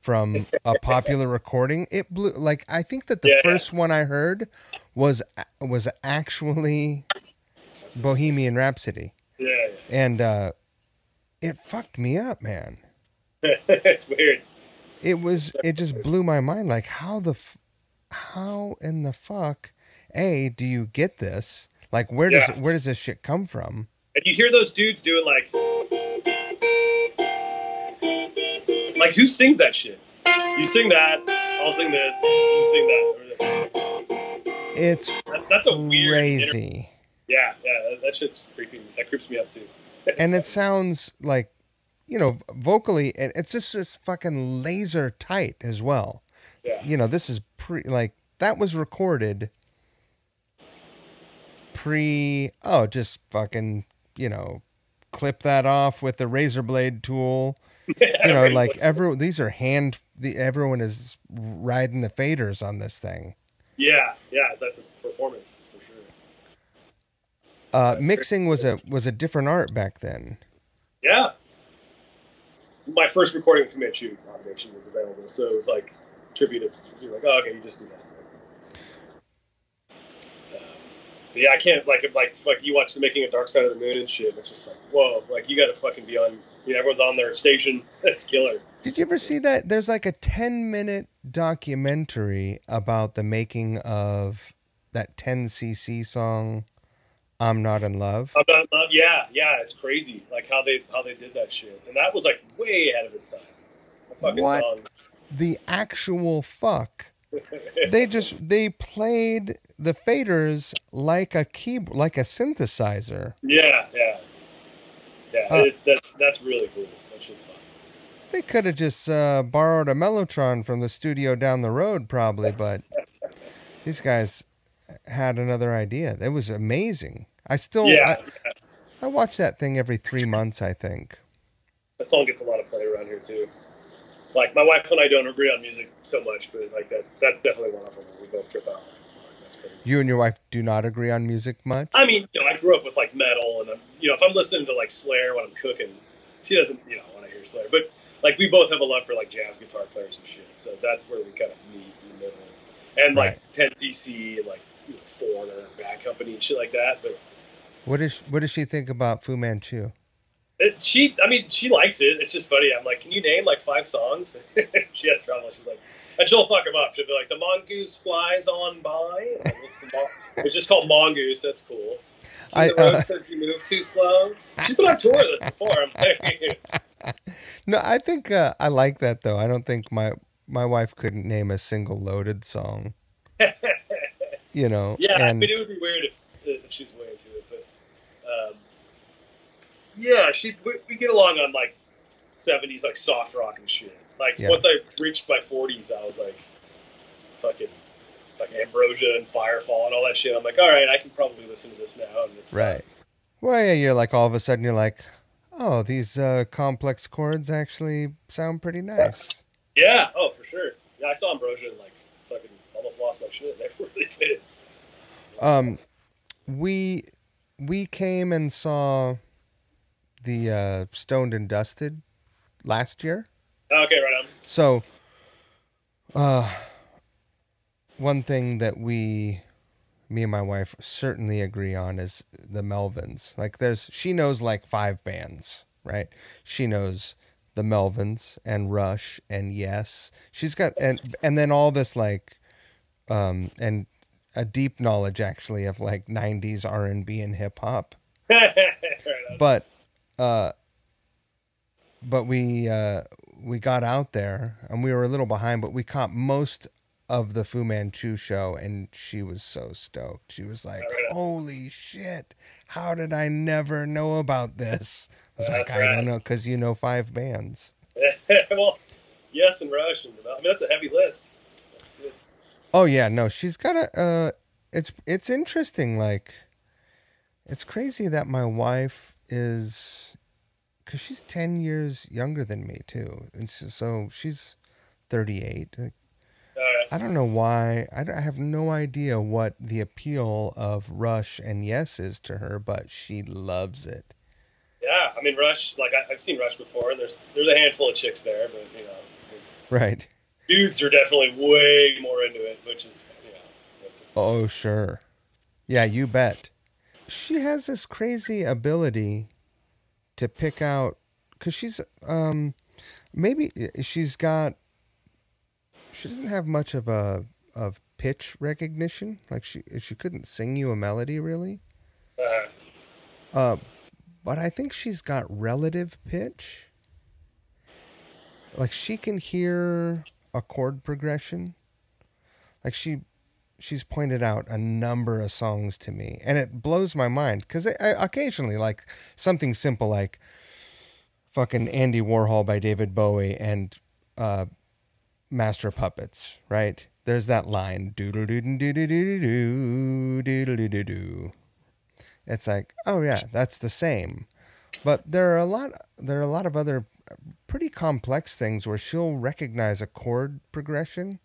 from a popular recording? It blew. Like I think that the first one I heard was actually Bohemian Rhapsody. Yeah. And it fucked me up, man. It's weird. It was. It just blew my mind. Like how in the fuck, A, do you get this? Like where does this shit come from? And you hear those dudes doing like who sings that shit? You sing that, I'll sing this, you sing that. It's that's a weird, crazy. Yeah, that shit's creepy. That creeps me up too. And it sounds like, you know, vocally, and it's just this fucking laser tight as well. Yeah. You know, this is like that was recorded just fucking, you know, clip that off with the razor blade tool. You know, like everyone is riding the faders on this thing. Yeah, that's a performance for sure. Mixing was a different art back then. Yeah. My first recording with Fu Manchu automation was available, so it was like tribute. You're like, oh, okay, you just do that. Yeah, I can't, like you watch the making of Dark Side of the Moon and shit, it's just like, whoa, like, you gotta fucking be on, you know, everyone's on their station, that's killer. Did you ever see that? There's like a 10-minute documentary about the making of that 10cc song, I'm Not In Love. I'm Not In Love, yeah, it's crazy, like, how they did that shit, and that was, like, way out of its time. What song. The actual fuck? They played the faders like a keyboard, like a synthesizer. Yeah. That's really cool. That shit's fun. They could have just borrowed a Mellotron from the studio down the road, probably, but these guys had another idea. That was amazing. I watch that thing every 3 months, I think. That song gets a lot of play around here too. Like, my wife and I don't agree on music so much, but, like, that's definitely one of them. We both trip out. You and your wife do not agree on music much? I mean, you know, I grew up with, like, metal, and, you know, if I'm listening to, like, Slayer when I'm cooking, she doesn't, you know, want to hear Slayer. But, like, we both have a love for, like, jazz guitar players and shit, so that's where we kind of meet in the middle. And, like, right. 10cc, and, like, you know, Foreigner, Bad Company, and shit like that. But what does she think about Fu Manchu? She likes it. It's just funny. I'm like, can you name like 5 songs? She has trouble. She's like, and she'll fuck them up. She'll be like, the mongoose flies on by. Like, it's just called mongoose. That's cool. The road says you move too slow. She's been on tour with us before. No, I think I like that though. I don't think my wife couldn't name a single Loaded song. You know. Yeah, I mean, it would be weird if she's way into it, but. Yeah, we get along on, like, 70s, like, soft rock and shit. Like, once I reached my 40s, I was, like, fucking, like, Ambrosia and Firefall and all that shit. I'm like, all right, I can probably listen to this now. And it's right. Fun. Well, yeah, you're, like, all of a sudden you're like, oh, these complex chords actually sound pretty nice. Yeah, oh, for sure. Yeah, I saw Ambrosia and, like, fucking almost lost my shit. They really did. We came and saw the Stoned and Dusted last year. Okay, right on. So one thing that me and my wife certainly agree on is the Melvins. Like she knows like 5 bands, right? She knows the Melvins and Rush and Yes. She's got and then all this like and a deep knowledge actually of like 90s R&B and hip hop. Right on. But we got out there and we were a little behind, but we caught most of the Fu Manchu show and she was so stoked. She was like, holy shit, how did I never know about this? I was like, I don't know, because you know 5 bands. Well, Yes and Rush and Metallica. I mean, that's a heavy list. That's good. Oh yeah, no, she's got a. It's interesting. Like, it's crazy that my wife is, because she's 10 years younger than me too, and so she's 38. I don't know why. I have no idea what the appeal of Rush and Yes is to her, but she loves it. Yeah, I mean, Rush, like, I've seen Rush before, and there's a handful of chicks there, but, you know. Right. Dudes are definitely way more into it, which is, you know. Oh, sure. Yeah, you bet. She has this crazy ability to pick out, because she's, maybe she's got, she doesn't have much of a pitch recognition. Like she couldn't sing you a melody really. But I think she's got relative pitch. Like she can hear a chord progression. Like she's pointed out a number of songs to me, and it blows my mind because occasionally, like something simple like fucking Andy Warhol by David Bowie and Master Puppets, right? There's that line, doodle doodle doodle doodle doodle doodle doo. It's like, oh yeah, that's the same. But there are a lot of other pretty complex things where she'll recognize a chord progression,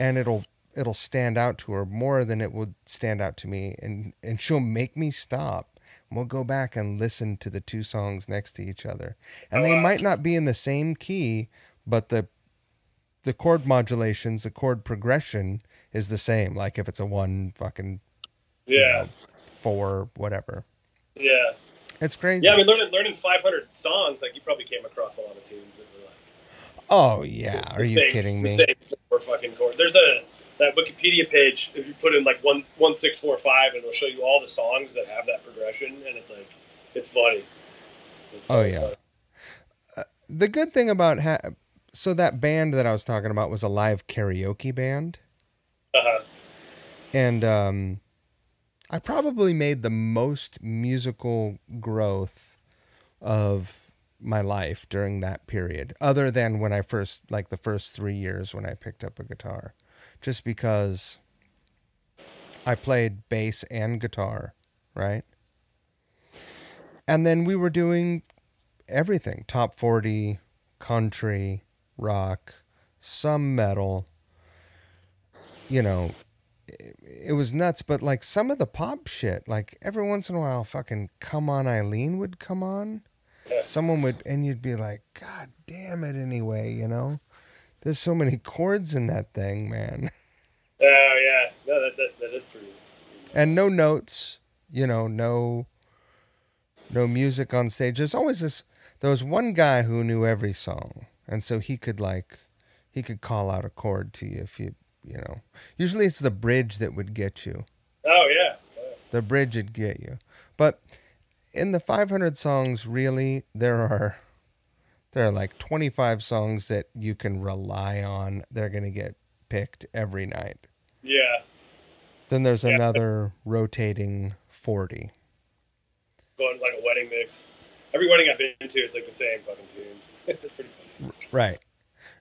and it'll stand out to her more than it would stand out to me, and she'll make me stop. We'll go back and listen to the two songs next to each other, and they might not be in the same key, but the chord modulations, the chord progression is the same. Like if it's a 1 fucking, yeah, you know, 4 whatever. Yeah, it's crazy. Yeah, I mean, learning 500 songs, like you probably came across a lot of tunes that were like, oh yeah, are you kidding me? Or fucking chord. There's that Wikipedia page. If you put in like 1, 1, 6, 4, 5, and it'll show you all the songs that have that progression, and it's like, it's funny. It's so, oh yeah, funny. The good thing about so that band that I was talking about was a live karaoke band. Uh-huh. And I probably made the most musical growth of my life during that period, other than when I first, like the first 3 years when I picked up a guitar, just because I played bass and guitar, right? And then we were doing everything, top 40, country, rock, some metal, you know, it was nuts. But like some of the pop shit, like every once in a while, fucking Come On Eileen would come on. Someone would, and you'd be like, God damn it anyway, you know? There's so many chords in that thing, man. Oh, yeah. No, that is pretty. And no notes, you know, no music on stage. There's always this, there was one guy who knew every song. And so he could call out a chord to you if you know, usually it's the bridge that would get you. Oh yeah. The bridge would get you. But in the 500 songs, really, there are like 25 songs that you can rely on. They're going to get picked every night. Yeah. Then there's another rotating 40. Going like a wedding mix. Every wedding I've been to, it's like the same fucking tunes. It's pretty funny. Right.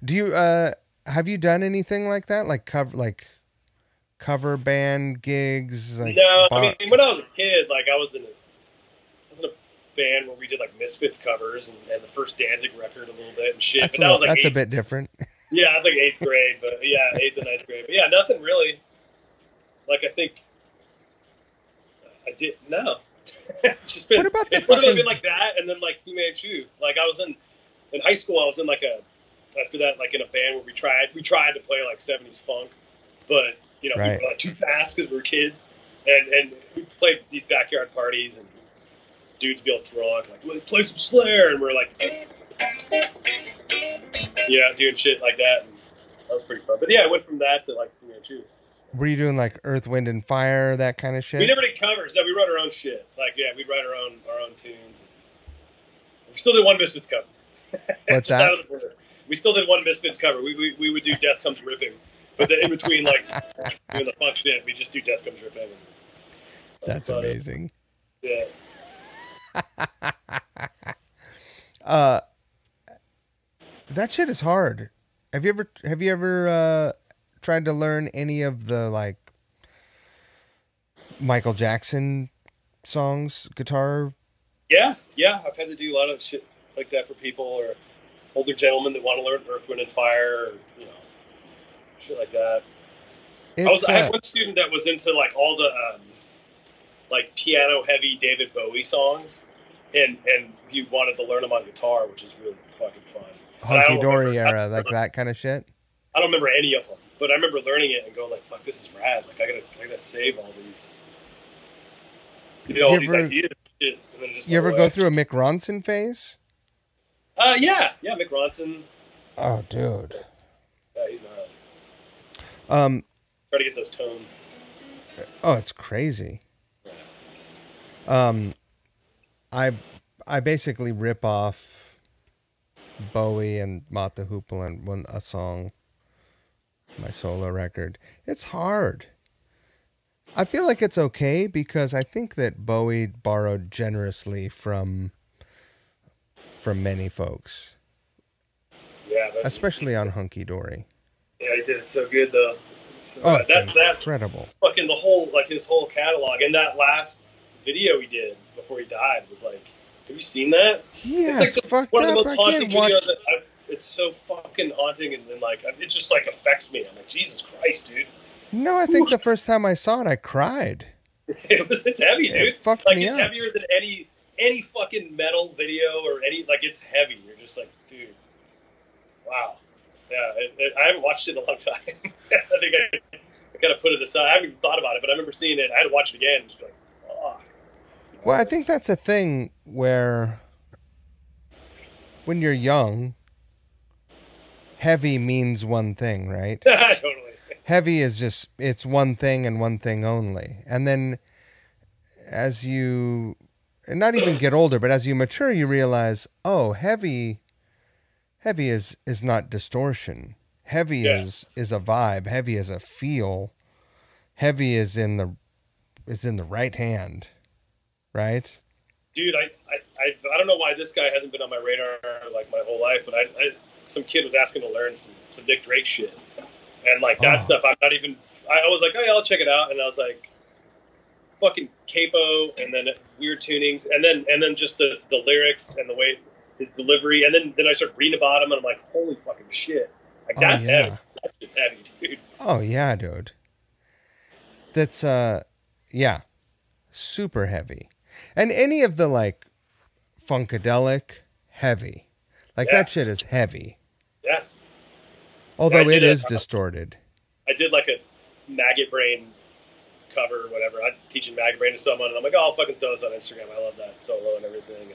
Do you, have you done anything like that? Like cover band gigs? Like no, I mean, when I was a kid, like I was in a band where we did like Misfits covers and the first Danzig record a little bit and shit. But that was like that's 8th, a bit different. Yeah, that's like 8th grade, but yeah, 8th and 9th grade. But yeah, nothing really. Like I think I did, no. Just been, what about the it's fucking... literally been like that, and then like Fu Manchu. Like I was in high school, I was in like a, after that, like in a band where we tried to play like 70s funk, but you know, right, we were like too fast because we were kids, and we played these backyard parties and dudes be all drunk, like play some Slayer, and we're like, yeah, doing shit like that. And that was pretty fun. But yeah, I went from that to like Fu Manchu. Were you doing like Earth, Wind, and Fire, that kind of shit? We never did covers. No, we wrote our own shit. Like, yeah, we write our own tunes. We still did one Misfits cover. What's that? We still did one Misfits cover. We would do Death Comes Ripping, but then in between like doing the funk shit, we just do Death Comes Ripping. That's amazing. Yeah. That shit is hard. Have you ever tried to learn any of the like Michael Jackson songs, guitar? Yeah. I've had to do a lot of shit like that for people, or older gentlemen that want to learn Earth, Wind, and Fire, or, you know, shit like that. I had one student that was into like all the like piano-heavy David Bowie songs, and he wanted to learn them on guitar, which is really fucking fun. Hunky Dory era, like that kind of shit. I don't remember any of them, but I remember learning it and going like, "Fuck, this is rad!" Like I gotta save all these, you know, all these ideas. And then just you ever go through a Mick Ronson phase? Yeah, Mick Ronson. Oh, dude. Yeah, he's not. Try to get those tones. Oh, it's crazy. Yeah. I basically rip off Bowie and Mott the Hoople and a song, my solo record. It's hard. I feel like it's okay because I think that Bowie borrowed generously from many folks. Yeah, especially on Hunky Dory. Yeah, he did it so good though. So, oh, that's incredible! Fucking the whole like his whole catalog, and that last video he did before he died was like, have you seen that? Yeah, it's like one of the most haunting videos. It's so fucking haunting, and then like it just like affects me. I'm like, Jesus Christ, dude. No, I think the first time I saw it, I cried. It's heavy, dude. It fucked me up. It's heavier than any fucking metal video or any, like, it's heavy. You're just like, dude, wow. Yeah, I haven't watched it in a long time. I think I gotta put it aside. I haven't thought about it, but I remember seeing it. I had to watch it again and just be like, fuck. Well, I think that's a thing where when you're young, heavy means one thing, right? Totally. Heavy is just, it's one thing and one thing only. And then as you, not even get older, but as you mature, you realize, oh, heavy is not distortion. Heavy is a vibe. Heavy is a feel. Heavy is in the right hand, right? Dude, I don't know why this guy hasn't been on my radar like my whole life, but I some kid was asking to learn some Nick Drake shit. And like that stuff, I'm not even. I was like, oh yeah, I'll check it out, and I was like, fucking capo, and then weird tunings, and then just the lyrics and the way his delivery, and then I start reading about him, and I'm like, holy fucking shit, like that's heavy. It's heavy, dude. Oh yeah, dude. That's yeah, super heavy, and any of the like funkadelic heavy, like that shit is heavy. Yeah. Although it is distorted. I did like a Maggot Brain cover or whatever. I'm teaching Maggot Brain to someone, and I'm like, oh, I'll fucking throw this on Instagram. I love that solo and everything.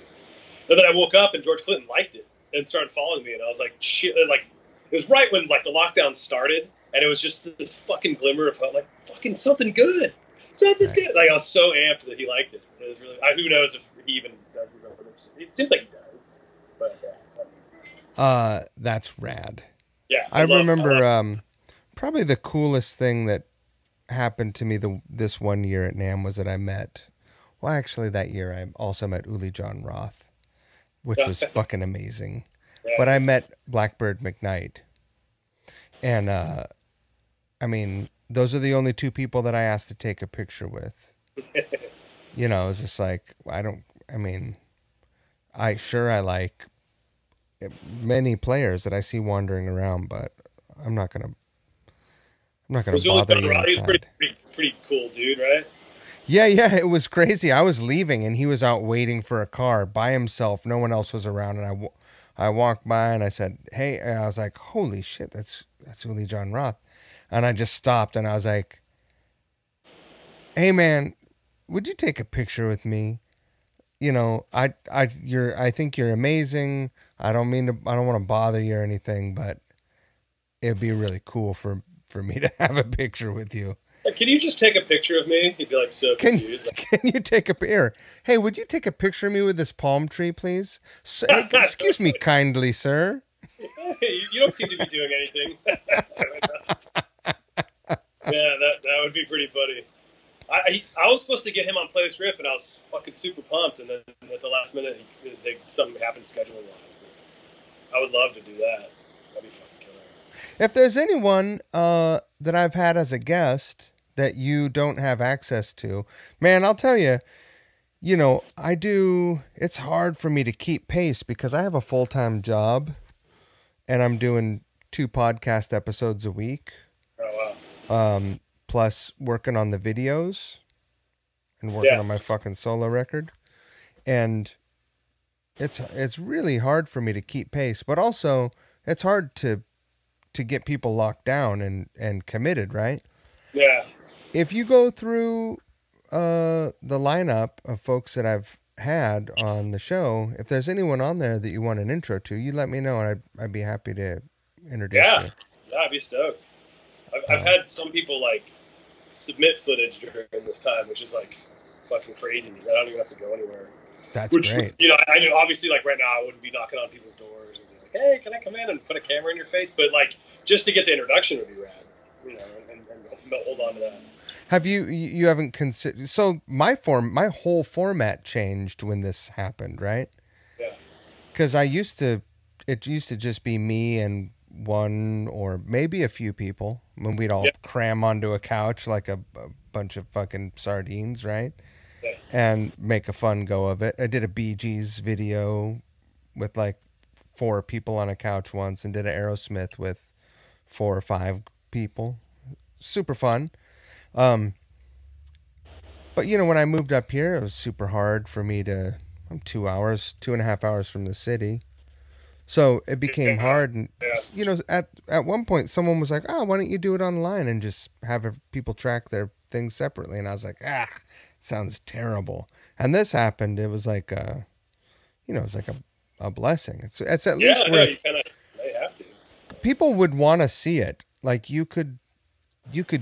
And then I woke up, and George Clinton liked it and started following me, and I was like, shit. Like, it was right when like the lockdown started, and it was just this fucking glimmer of hope, like, fucking something good. Something good. Like, I was so amped that he liked it. It was really, who knows if he even does his own production. It seems like he does. But, yeah. That's rad. Yeah, I remember probably the coolest thing that happened to me this one year at NAMM was that I met, well, actually that year I also met Uli John Roth, which was fucking amazing. Yeah. But I met Blackbird McKnight. And, I mean, those are the only two people that I asked to take a picture with. You know, it's just like, I like many players that I see wandering around, but I'm not gonna bother you. He was pretty cool dude, right? Yeah, it was crazy. I was leaving and he was out waiting for a car by himself. No one else was around, and I walked by and I said, "Hey," and I was like, "Holy shit, that's Uli John Roth," and I just stopped and I was like, "Hey man, would you take a picture with me? You know, I think you're amazing. I don't want to bother you or anything, but it'd be really cool for me to have a picture with you. Can you just take a picture of me?" He'd be like, so confused. Can you take a picture? Hey, would you take a picture of me with this palm tree, please? So, excuse me kindly, sir. You don't seem to be doing anything. That would be pretty funny. I was supposed to get him on Play This Riff, and I was fucking super pumped, and then at the last minute, something happened scheduling-wise. I would love to do that. That'd be fucking killer. If there's anyone that I've had as a guest that you don't have access to, man, I'll tell you, you know, I do. It's hard for me to keep pace because I have a full-time job, and I'm doing 2 podcast episodes a week. Oh, wow. Plus working on the videos and working on my fucking solo record, and it's really hard for me to keep pace. But also, it's hard to get people locked down and committed, right? Yeah. If you go through the lineup of folks that I've had on the show, if there's anyone on there that you want an intro to, you let me know, and I'd be happy to introduce you. Yeah, I'd be stoked. I've had some people, like, submit footage during this time, which is, like, fucking crazy. I don't even have to go anywhere. That's great. You know, I know, obviously, like, right now I wouldn't be knocking on people's doors and be like, hey, can I come in and put a camera in your face? But, like, just to get the introduction would be rad, you know, and hold on to that. Have you haven't considered, so my whole format changed when this happened, right? Yeah. Because it used to just be me and one or maybe a few people when we'd all cram onto a couch like a bunch of fucking sardines, right? Yeah. And make a fun go of it. I did a Bee Gees video with like 4 people on a couch once, and did an Aerosmith with 4 or 5 people. Super fun. But you know, when I moved up here, it was super hard for me to, I'm 2.5 hours from the city. So it became hard. And, you know, at one point someone was like, oh, why don't you do it online and just have people track their things separately? And I was like, ah, sounds terrible. And this happened. It was like, you know, it's like a blessing. It's at least where you have to. People would want to see it. Like you could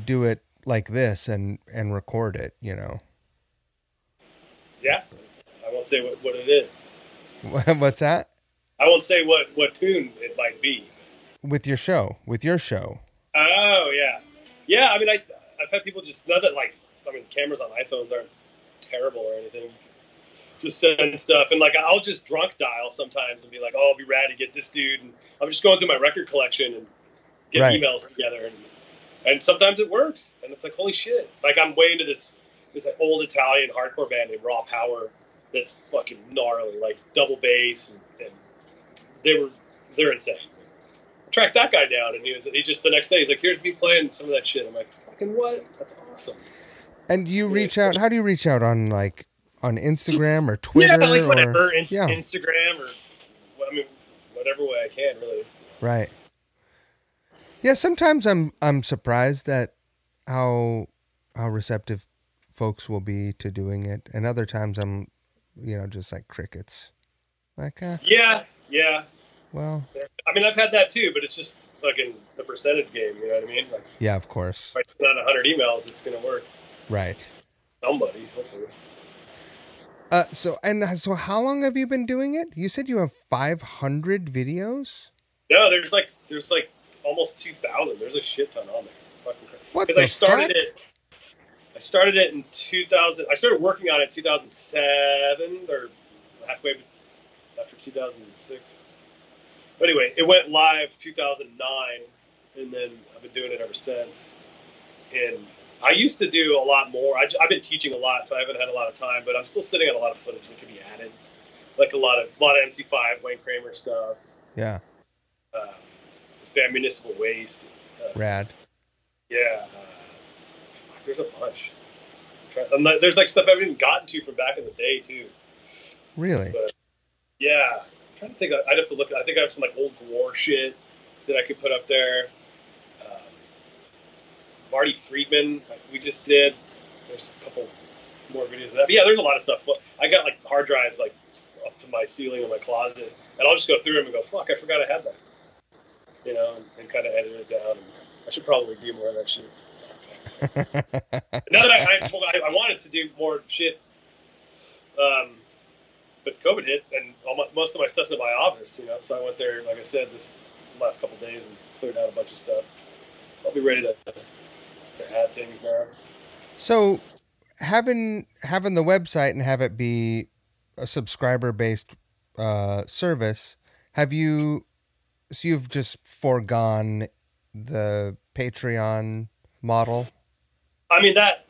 do it like this and record it, you know? Yeah. I won't say what it is. What's that? I won't say what tune it might be. With your show. Oh, yeah. Yeah, I mean, I've had people just, not that, like, I mean, cameras on iPhones aren't terrible or anything. Just send stuff. And, like, I'll just drunk dial sometimes and be like, oh, I'll be rad to get this dude. And I'm just going through my record collection and get emails together. And sometimes it works. And it's like, holy shit. Like, I'm way into this like, old Italian hardcore band named Raw Power that's fucking gnarly. Like, double bass and they're insane. I tracked that guy down, and he just the next day he's like, "Here's me playing some of that shit." I'm like, "Fucking what? That's awesome." And you reach out? How do you reach out on like on Instagram or Twitter? Yeah, like whatever, Instagram or I mean, whatever way I can, really. Right. Yeah, sometimes I'm surprised at how receptive folks will be to doing it, and other times I'm, you know, just like crickets. Like yeah. Yeah. Well, I mean, I've had that too, but it's just fucking the percentage game. You know what I mean? Like, yeah, of course. If I put out 100 emails, it's gonna work. Right. Somebody, hopefully. So how long have you been doing it? You said you have 500 videos. No, there's like almost 2,000. There's a shit ton on there. It's fucking crazy. What the fuck? Because I started it in 2000. I started working on it in 2007 or halfway. After 2006. But anyway, it went live 2009, and then I've been doing it ever since. And I used to do a lot more. I've been teaching a lot, so I haven't had a lot of time, but I'm still sitting on a lot of footage that could be added. Like a lot of MC5, Wayne Kramer stuff. Yeah. This band Municipal Waste. Rad. Yeah. Fuck, there's a bunch. There's like stuff I haven't even gotten to from back in the day, too. Really? But, yeah, I'm trying to think. I'd have to look. I think I have some like old war shit that I could put up there. Marty Friedman, like we just did. There's a couple more videos of that. But yeah, there's a lot of stuff. I got like hard drives like up to my ceiling in my closet, and I'll just go through them and go, "Fuck, I forgot I had that," you know, and kind of edit it down. And I should probably do more of that shit. Now that I wanted to do more shit. But COVID hit, and most of my stuff's in my office, you know. So I went there, like I said, this last couple of days and cleared out a bunch of stuff. So I'll be ready to add things now. So having the website and have it be a subscriber-based service, have you So you've just foregone the Patreon model? I mean, that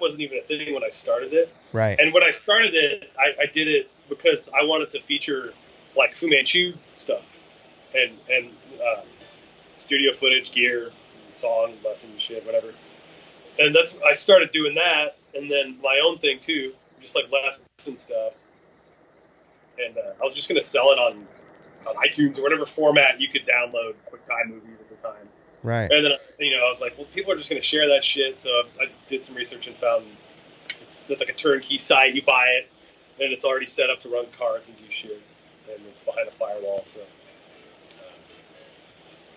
wasn't even a thing when I started it. Right. And when I started it, I did it because I wanted to feature like Fu Manchu stuff and studio footage, gear, song, lesson, shit, whatever. And that's, I started doing that, and then my own thing too, just like lessons and stuff. And I was just gonna sell it on iTunes or whatever format you could download QuickTime movies at the time. Right. And then, you know, I was like, well, people are just gonna share that shit. So I did some research and found it's like a turnkey site. You buy it, and it's already set up to run cards and do shit, and it's behind a firewall. So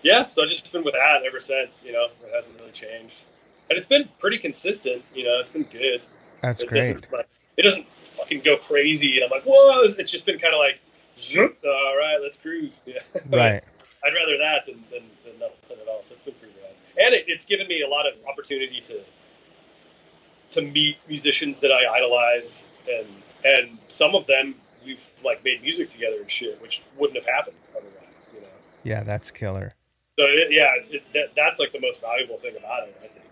yeah, so I've just been with that ever since. You know, it hasn't really changed, and it's been pretty consistent. You know, it's been good. That's great. It doesn't fucking go crazy, and I'm like, whoa! It's just been kind of like, zoop, all right, let's cruise. Yeah. Right. I'd rather that than nothing at all. So it's been pretty rad, and it's given me a lot of opportunity to meet musicians that I idolize, and some of them we've like made music together and shit, which wouldn't have happened otherwise. You know. Yeah, that's killer. So it, yeah, that's like the most valuable thing about it, I think.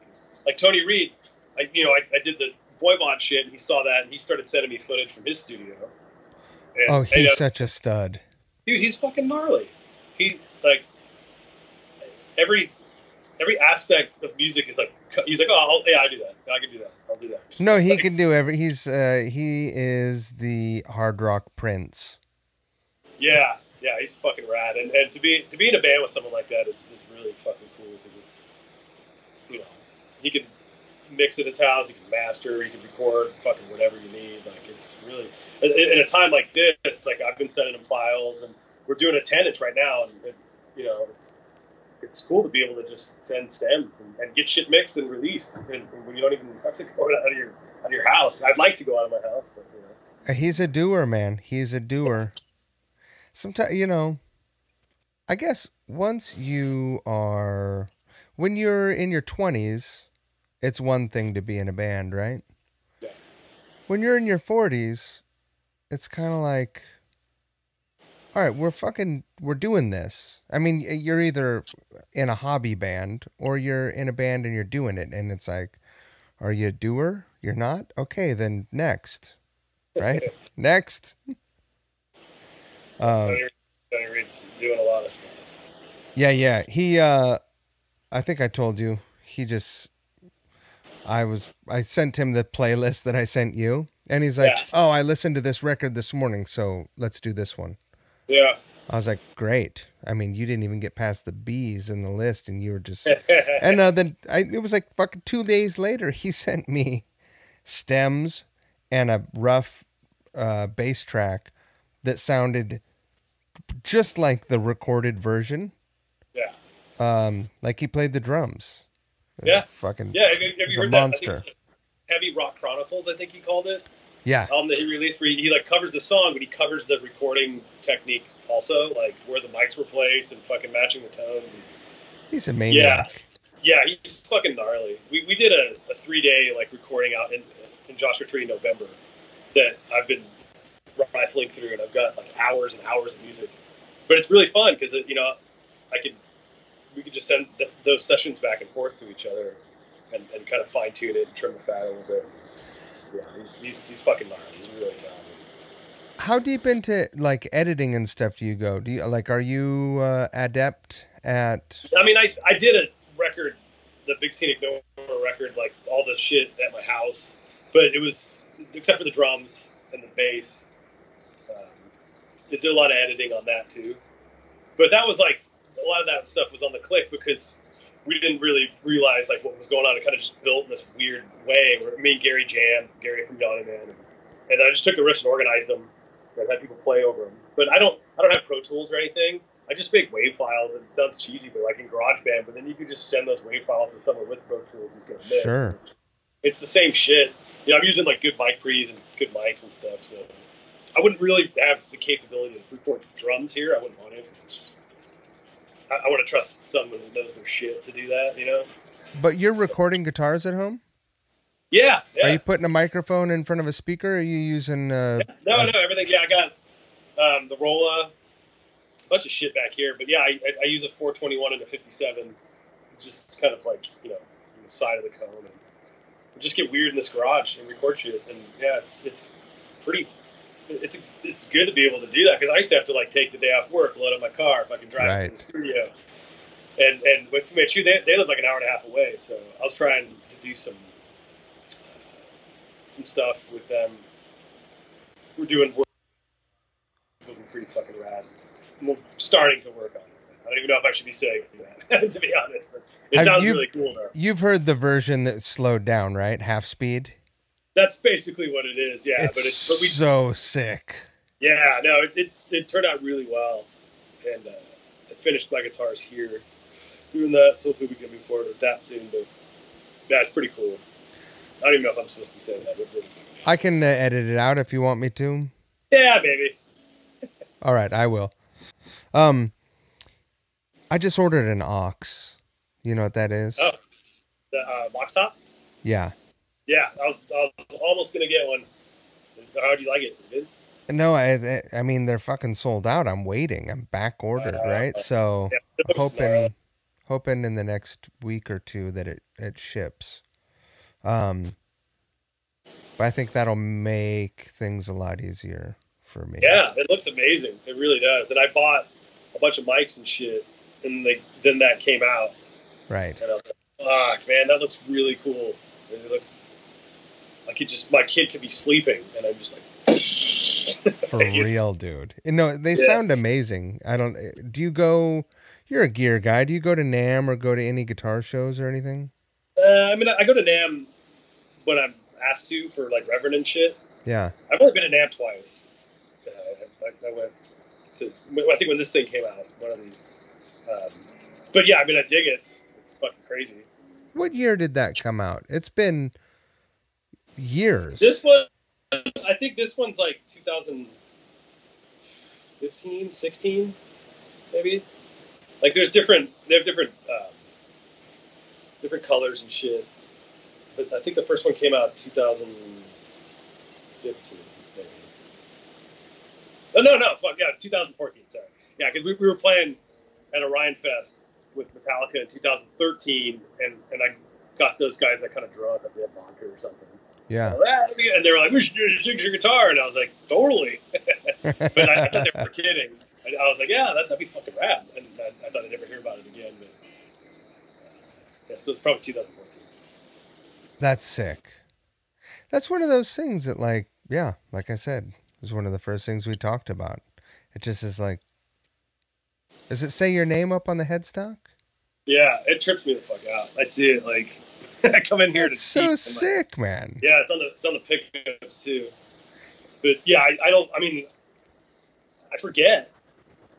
Like Tony Reed, I did the Voivod shit, and he saw that, and he started sending me footage from his studio. And, oh, he's such a stud. Dude, he's fucking gnarly. He, like, every aspect of music is like, he's like, oh, yeah, I do that. I can do that. I'll do that. No, he can do every, he is the hard rock prince. Yeah, yeah, he's fucking rad. And to be in a band with someone like that is really fucking cool, because it's, you know, he can mix at his house, he can master, he can record fucking whatever you need. Like, it's really, in a time like this, like, I've been sending him files, and we're doing attendance right now, and you know, it's cool to be able to just send stems and get shit mixed and released, and when you don't even have to go out of your house. I'd like to go out of my house, but, you know. He's a doer, man. He's a doer. Sometimes, you know, I guess once you are, when you're in your 20s, it's one thing to be in a band, right? Yeah. When you're in your 40s, it's kind of like, all right, we're doing this. I mean, you're either in a hobby band or you're in a band and you're doing it. And it's like, are you a doer? You're not? Okay, then next, right? Next. Tony Reed's doing a lot of stuff. Yeah, yeah. He, I think I told you, he just, I sent him the playlist that I sent you, and he's like, yeah. Oh, I listened to this record this morning, so let's do this one. Yeah. I was like, great. I mean, you didn't even get past the B's in the list, and you were just, and then it was like fucking 2 days later, he sent me stems and a rough bass track that sounded just like the recorded version. Yeah. Like he played the drums. Yeah. Fucking, yeah. Have you heard that? Monster. Heavy Rock Chronicles, I think he called it. Yeah. That he released where he like covers the song, but he covers the recording technique also, like where the mics were placed and fucking matching the tones. And, he's a maniac. Yeah. Yeah. He's fucking gnarly. We did a 3-day like recording out in Joshua Tree in November that I've been rifling through, and I've got like hours and hours of music, but it's really fun. Cause it, you know, we could just send those sessions back and forth to each other and kind of fine tune it and trim the fat a little bit. Yeah, he's fucking gnarly. He's really talented. How deep into like editing and stuff do you go? Do you like, are you adept at? I mean, I did a record, the Big Scenic Nowhere record, like all the shit at my house, but it was, except for the drums and the bass. They did a lot of editing on that too, but that was like, a lot of that stuff was on the click, because we didn't really realize like what was going on. It kind of just built in this weird way where me and Gary jammed, Gary from Donny Man, and I just took the riffs and organized them and had people play over them. But I don't have Pro Tools or anything. I just make WAV files, and it sounds cheesy, but like in GarageBand. But then you could just send those WAV files to someone with Pro Tools who's gonna mix. Sure, it's the same shit. You know, I'm using like good mic pre's and good mics and stuff, so I wouldn't really have the capability to record drums here. I wouldn't want it. I want to trust someone who knows their shit to do that, you know? But you're recording guitars at home? Yeah, yeah. Are you putting a microphone in front of a speaker? Or are you using... no, everything. Yeah, I got the Rolla bunch of shit back here. But yeah, I use a 421 and a 57, just kind of like, you know, on the side of the cone, and just get weird in this garage and record shit. And yeah, it's pretty. It's good to be able to do that, because I used to have to like take the day off work, load up my car if I can drive right to the studio. And with Fu Manchu, they live like an hour and a half away, so I was trying to do some stuff with them. We're doing work, looking pretty fucking rad. And we're starting to work on it. I don't even know if I should be saying that, to be honest. But it sounds really cool, though. You've heard the version that's slowed down, right? Half speed. That's basically what it is, yeah. But so sick. Yeah, no, it turned out really well, and I finished my guitars here doing that. So hopefully we can move forward with that soon. But yeah, it's pretty cool. I don't even know if I'm supposed to say that. I can edit it out if you want me to. Yeah, baby. All right, I will. I just ordered an aux. You know what that is? Oh, the box top. Yeah. Yeah, I was almost gonna get one. How do you like it? Is it good? No, I mean, they're fucking sold out. I'm waiting. I'm back ordered, right? So yeah, hoping in the next week or two that it ships. But I think that'll make things a lot easier for me. Yeah, it looks amazing. It really does. And I bought a bunch of mics and shit, and then that came out. Right. And I was like, fuck, man, that looks really cool. It looks. Like it just, my kid could be sleeping, and I'm just like, for real, dude. And no, they sound amazing. I don't. Do you go? You're a gear guy. Do you go to NAMM or go to any guitar shows or anything? I mean, I go to NAMM when I'm asked to, for like Reverend and shit. Yeah, I've only been to NAMM twice. I went to, I think when this thing came out, one of these. But yeah, I mean, I dig it. It's fucking crazy. What year did that come out? It's been years. This one, I think this one's like 2015, 16, maybe. Like there's different, they have different, different colors and shit. But I think the first one came out 2015, maybe. Oh, no, fuck, yeah, 2014, sorry. Yeah, because we were playing at Orion Fest with Metallica in 2013, and I got those guys that kind of drunk at the Vodka or something. Yeah. And they were like, we should do it, sing your guitar. And I was like, totally. But I thought they were kidding. And I was like, yeah, that'd be fucking rad. And I thought I'd never hear about it again. But yeah, so it's probably 2014. That's sick. That's one of those things that, like, yeah, like I said, was one of the first things we talked about. It just is like, does it say your name up on the headstock? Yeah, it trips me the fuck out. I see it, like, I come in here. That's so cheat, sick, like, man. Yeah, it's on the pickups too. But yeah, I don't. I mean, I forget.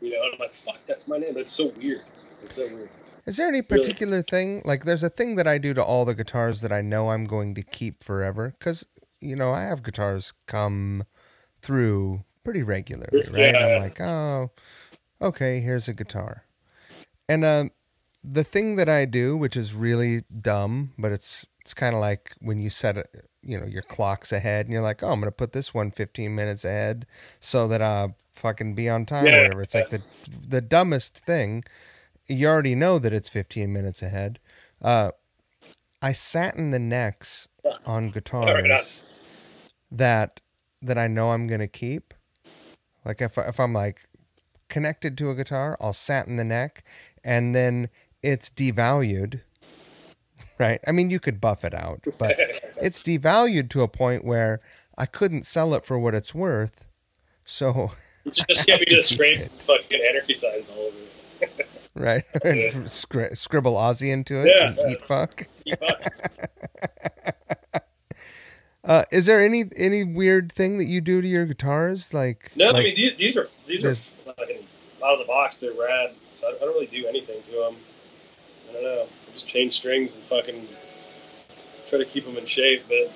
You know, I'm like, fuck, that's my name. That's so weird. It's so weird. Is there any particular thing? Like, there's a thing that I do to all the guitars that I know I'm going to keep forever, because you know I have guitars come through pretty regularly, right? Yeah. I'm like, oh. Okay, here's a guitar. And the thing that I do, which is really dumb, but it's kind of like when you set it, you know, your clock's ahead and you're like, oh, I'm going to put this one 15 minutes ahead so that I'll fucking be on time or whatever. It's like the dumbest thing. You already know that it's 15 minutes ahead. I satin the necks on guitars that I know I'm going to keep. Like if I'm like connected to a guitar, I'll satin the neck, and then it's devalued, right? I mean, you could buff it out, but it's devalued to a point where I couldn't sell it for what it's worth, so... You just scrape fucking anarchy signs all over it. Right? And scribble Aussie into it and eat fuck. Eat fuck. Is there any weird thing that you do to your guitars? Like, no, like, I mean, these are out of the box. They're rad. So I don't really do anything to them. I don't know. I just change strings and fucking try to keep them in shape. But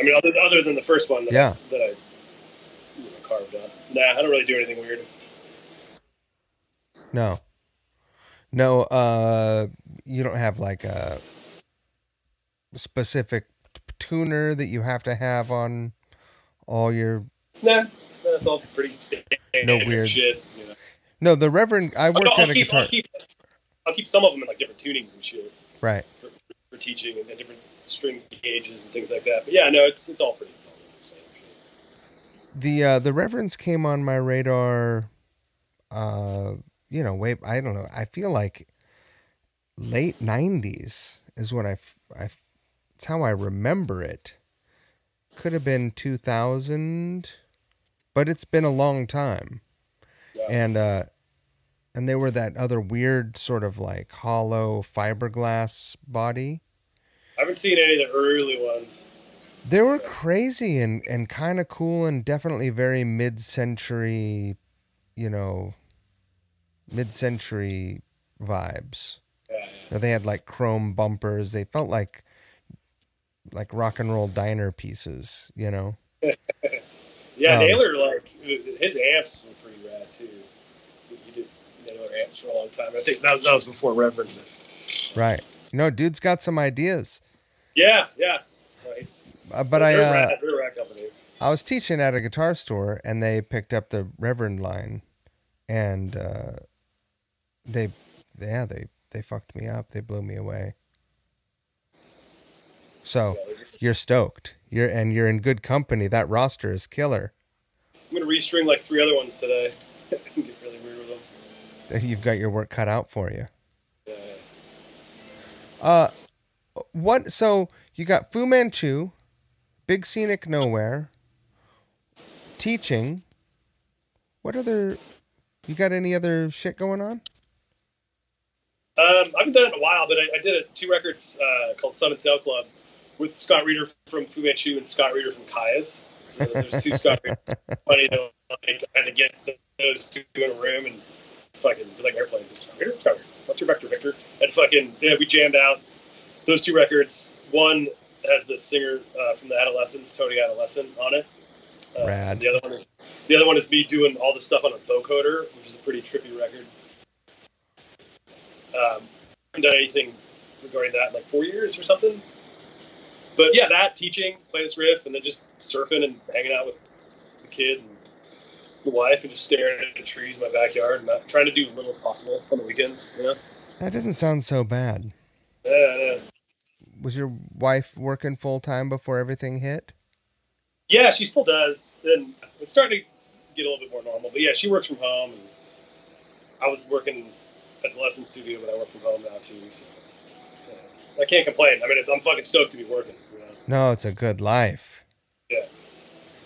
I mean, other than the first one that I you know, carved up. Nah, I don't really do anything weird. No. No, you don't have like a specific tuner that you have to have on all your... Nah, that's all pretty standard. No weird shit, you know. No, the Reverend, I worked at a guitar. I'll keep some of them in like different tunings and shit. Right. For teaching and different string gauges and things like that. But yeah, no, it's all pretty normal. The Reverends came on my radar, you know, way, I don't know. I feel like late 90s is what it's how I remember it. Could have been 2000, but it's been a long time. Yeah. And they were that other weird sort of like hollow fiberglass body. I haven't seen any of the early ones. They were crazy and kind of cool and definitely very mid-century, you know, mid-century vibes. Yeah, yeah. You know, they had like chrome bumpers. They felt like rock and roll diner pieces, you know? Yeah, Naylor, like, his amps were pretty rad, too. He did Naylor amps for a long time. I think that was before Reverend. Right. No, dude's got some ideas. Yeah, yeah. Nice. But I was teaching at a guitar store, and they picked up the Reverend line, and they fucked me up. They blew me away. So you're stoked. You're in good company. That roster is killer. I'm gonna restring like 3 other ones today. Get really weird with them. You've got your work cut out for you. Yeah. What? So you got Fu Manchu, Big Scenic Nowhere, teaching. What other? You got any other shit going on? I haven't done it in a while, but I did 2 records called Sun and Sail Club with Scott Reeder from Fu Manchu and Scott Reeder from Kaya's. So there's 2 Scott Reeder. Funny to kind of get those 2 in a room and fucking it was like airplane. Scott Reeder, Scott Reeder. What's your vector, Victor? And fucking yeah, we jammed out. Those 2 records, one has the singer from the Adolescents, Tony Adolescent, on it. Rad. The other one is me doing all the stuff on a vocoder, which is a pretty trippy record. I haven't done anything regarding that in like 4 years or something. But yeah, that, teaching, Play This Riff, and then just surfing and hanging out with the kid and the wife and just staring at the trees in my backyard and trying to do as little as possible on the weekends, you know? That doesn't sound so bad. Yeah. Was your wife working full time before everything hit? Yeah, she still does. Then it's starting to get a little bit more normal. But yeah, she works from home. And I was working at the lesson studio, but I work from home now too. So yeah. I can't complain. I mean, I'm fucking stoked to be working. You know? No, it's a good life. Yeah,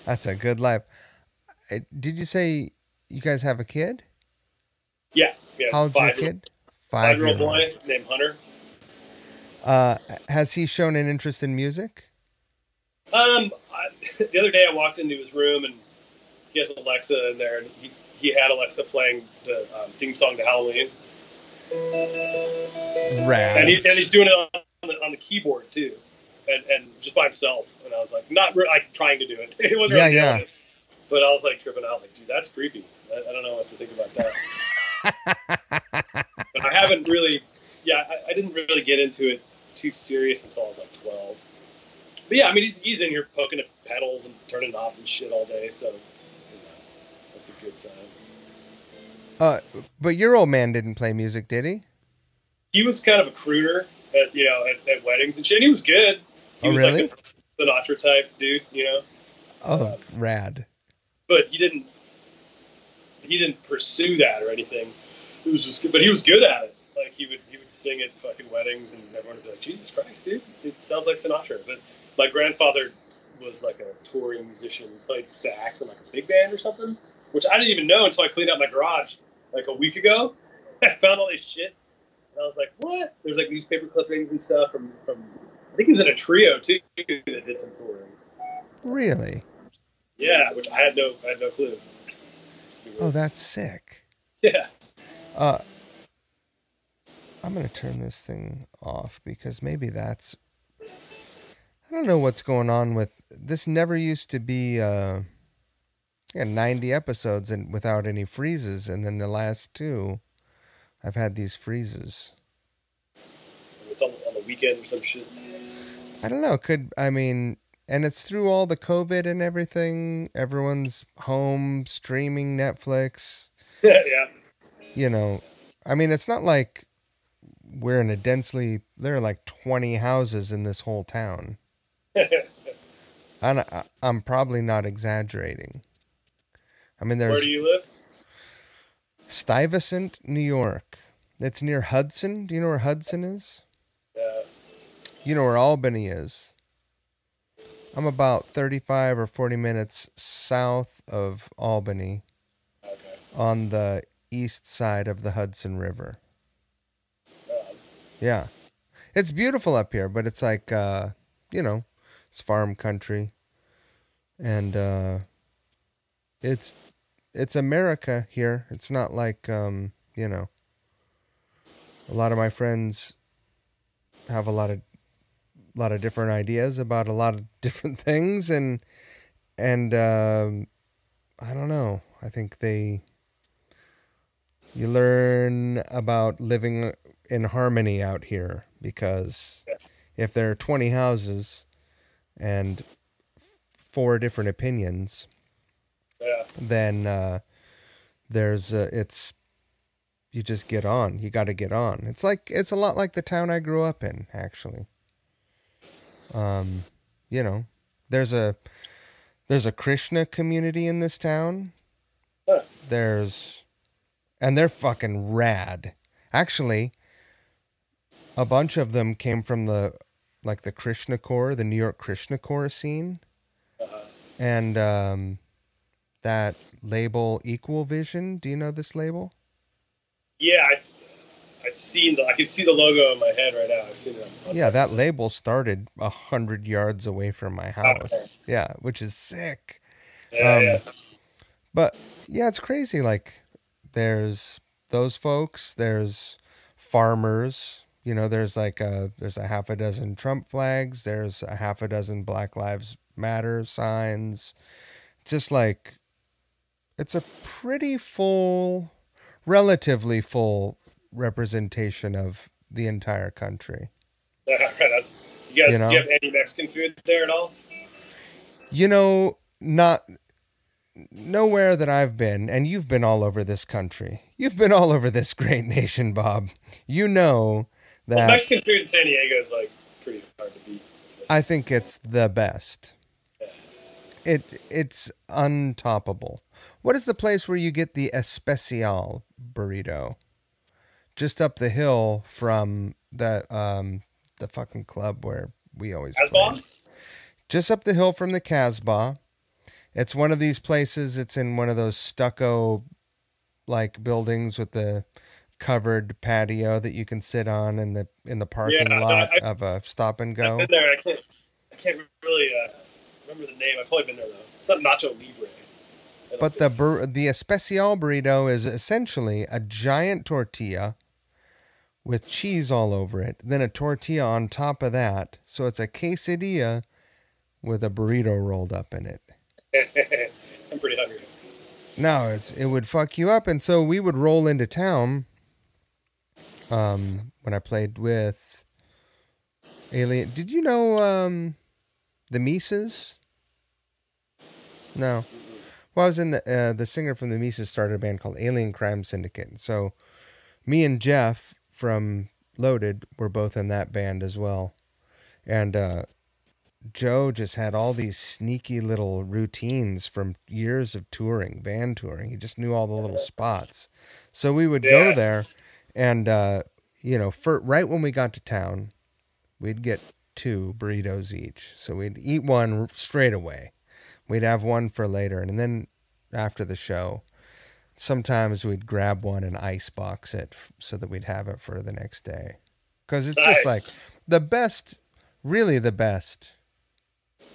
that's a good life. Did you say you guys have a kid? Yeah. Yeah. How old's your kid? 5-year-old boy named Hunter. Has he shown an interest in music? The other day I walked into his room and he has Alexa in there and he had Alexa playing the theme song to Halloween. Rad. And he's doing it on the keyboard too. And just by himself. And I was like, not really, like trying to do it. It wasn't really it. But I was like tripping out like, dude, that's creepy. I don't know what to think about that. But I haven't really. Yeah, I didn't really get into it too serious until I was like 12. But yeah, I mean, he's in here poking at pedals and turning knobs and shit all day, so you know, that's a good sign. But your old man didn't play music, did he? He was kind of a crooner at at weddings and shit. And he was good. He was really? Like a Sinatra type dude, you know. Oh, rad. But he didn't pursue that or anything. It was just, but he was good at it. Like he would sing at fucking weddings, and everyone would be like, "Jesus Christ, dude! It sounds like Sinatra." But my grandfather was like a touring musician. He played sax in like a big band or something, which I didn't even know until I cleaned out my garage like a week ago. I found all this shit, and I was like, "What?" There's like newspaper clippings and stuff from I think he was in a trio too that did some touring. Really? Yeah, which I had no clue. Oh, that's sick. Yeah. I'm going to turn this thing off because maybe that's, I don't know what's going on with this. Never used to be 90 episodes and without any freezes. And then the last 2, I've had these freezes. It's on the weekend or some shit. I don't know. And it's through all the COVID and everything. Everyone's home streaming Netflix. Yeah. you know, I mean, it's not like we're in a densely, there are like 20 houses in this whole town. I'm probably not exaggerating. I mean, there's... Where do you live? Stuyvesant, New York. It's near Hudson. Do you know where Hudson is? Yeah. You know where Albany is? I'm about 35 or 40 minutes south of Albany, okay, on the east side of the Hudson River. Yeah. It's beautiful up here, but it's like, you know, it's farm country. And it's America here. It's not like, you know, a lot of my friends have a lot of different ideas about a lot of different things, and I don't know. I think you learn about living in harmony out here, because if there are 20 houses and 4 different opinions, yeah, then you just get on. You got to get on. It's like, it's a lot like the town I grew up in, actually. You know, there's a Krishna community in this town. Huh. And they're fucking rad. Actually, a bunch of them came from the Krishna Corps, the New York Krishna Corps scene. Uh-huh. And, that label Equal Vision. Do you know this label? Yeah, I can see the logo in my head right now. I've seen it. Yeah, that label started 100 yards away from my house. Okay. Yeah, which is sick. Yeah, yeah. But yeah, it's crazy. Like, there's those folks. There's farmers. You know, there's a half a dozen Trump flags. There's a half a dozen Black Lives Matter signs. Just like, it's a pretty full, relatively full representation of the entire country. You guys, you know, do you have any Mexican food there at all? You know, nowhere that I've been, and you've been all over this country. You've been all over this great nation, Bob. You know that... Well, Mexican food in San Diego is like pretty hard to beat. I think it's the best. Yeah. It's untoppable. What is the place where you get the especial burrito? Just up the hill from the fucking club where we always Casbah? Play. Just up the hill from the Casbah. It's one of these places. It's in one of those stucco like buildings with the covered patio that you can sit on in the parking lot of a Stop and Go. I've been there. I can't really remember the name. I've probably been there though. It's not Nacho Libre. But the especial burrito is essentially a giant tortilla with cheese all over it, then a tortilla on top of that. So it's a quesadilla with a burrito rolled up in it. I'm pretty hungry. No, it would fuck you up. And so we would roll into town when I played with Alien. Did you know the Mises? No. Well, I was in the singer from the Mises started a band called Alien Crime Syndicate. So me and Jeff from Loaded were both in that band as well. And Joe just had all these sneaky little routines from years of touring, band touring. He just knew all the little spots. So we would go there and, you know, right when we got to town, we'd get 2 burritos each. So we'd eat one straight away. We'd have one for later, and then after the show, sometimes we'd grab one and icebox it so that we'd have it for the next day. Because it's nice. Just like the best, really the best.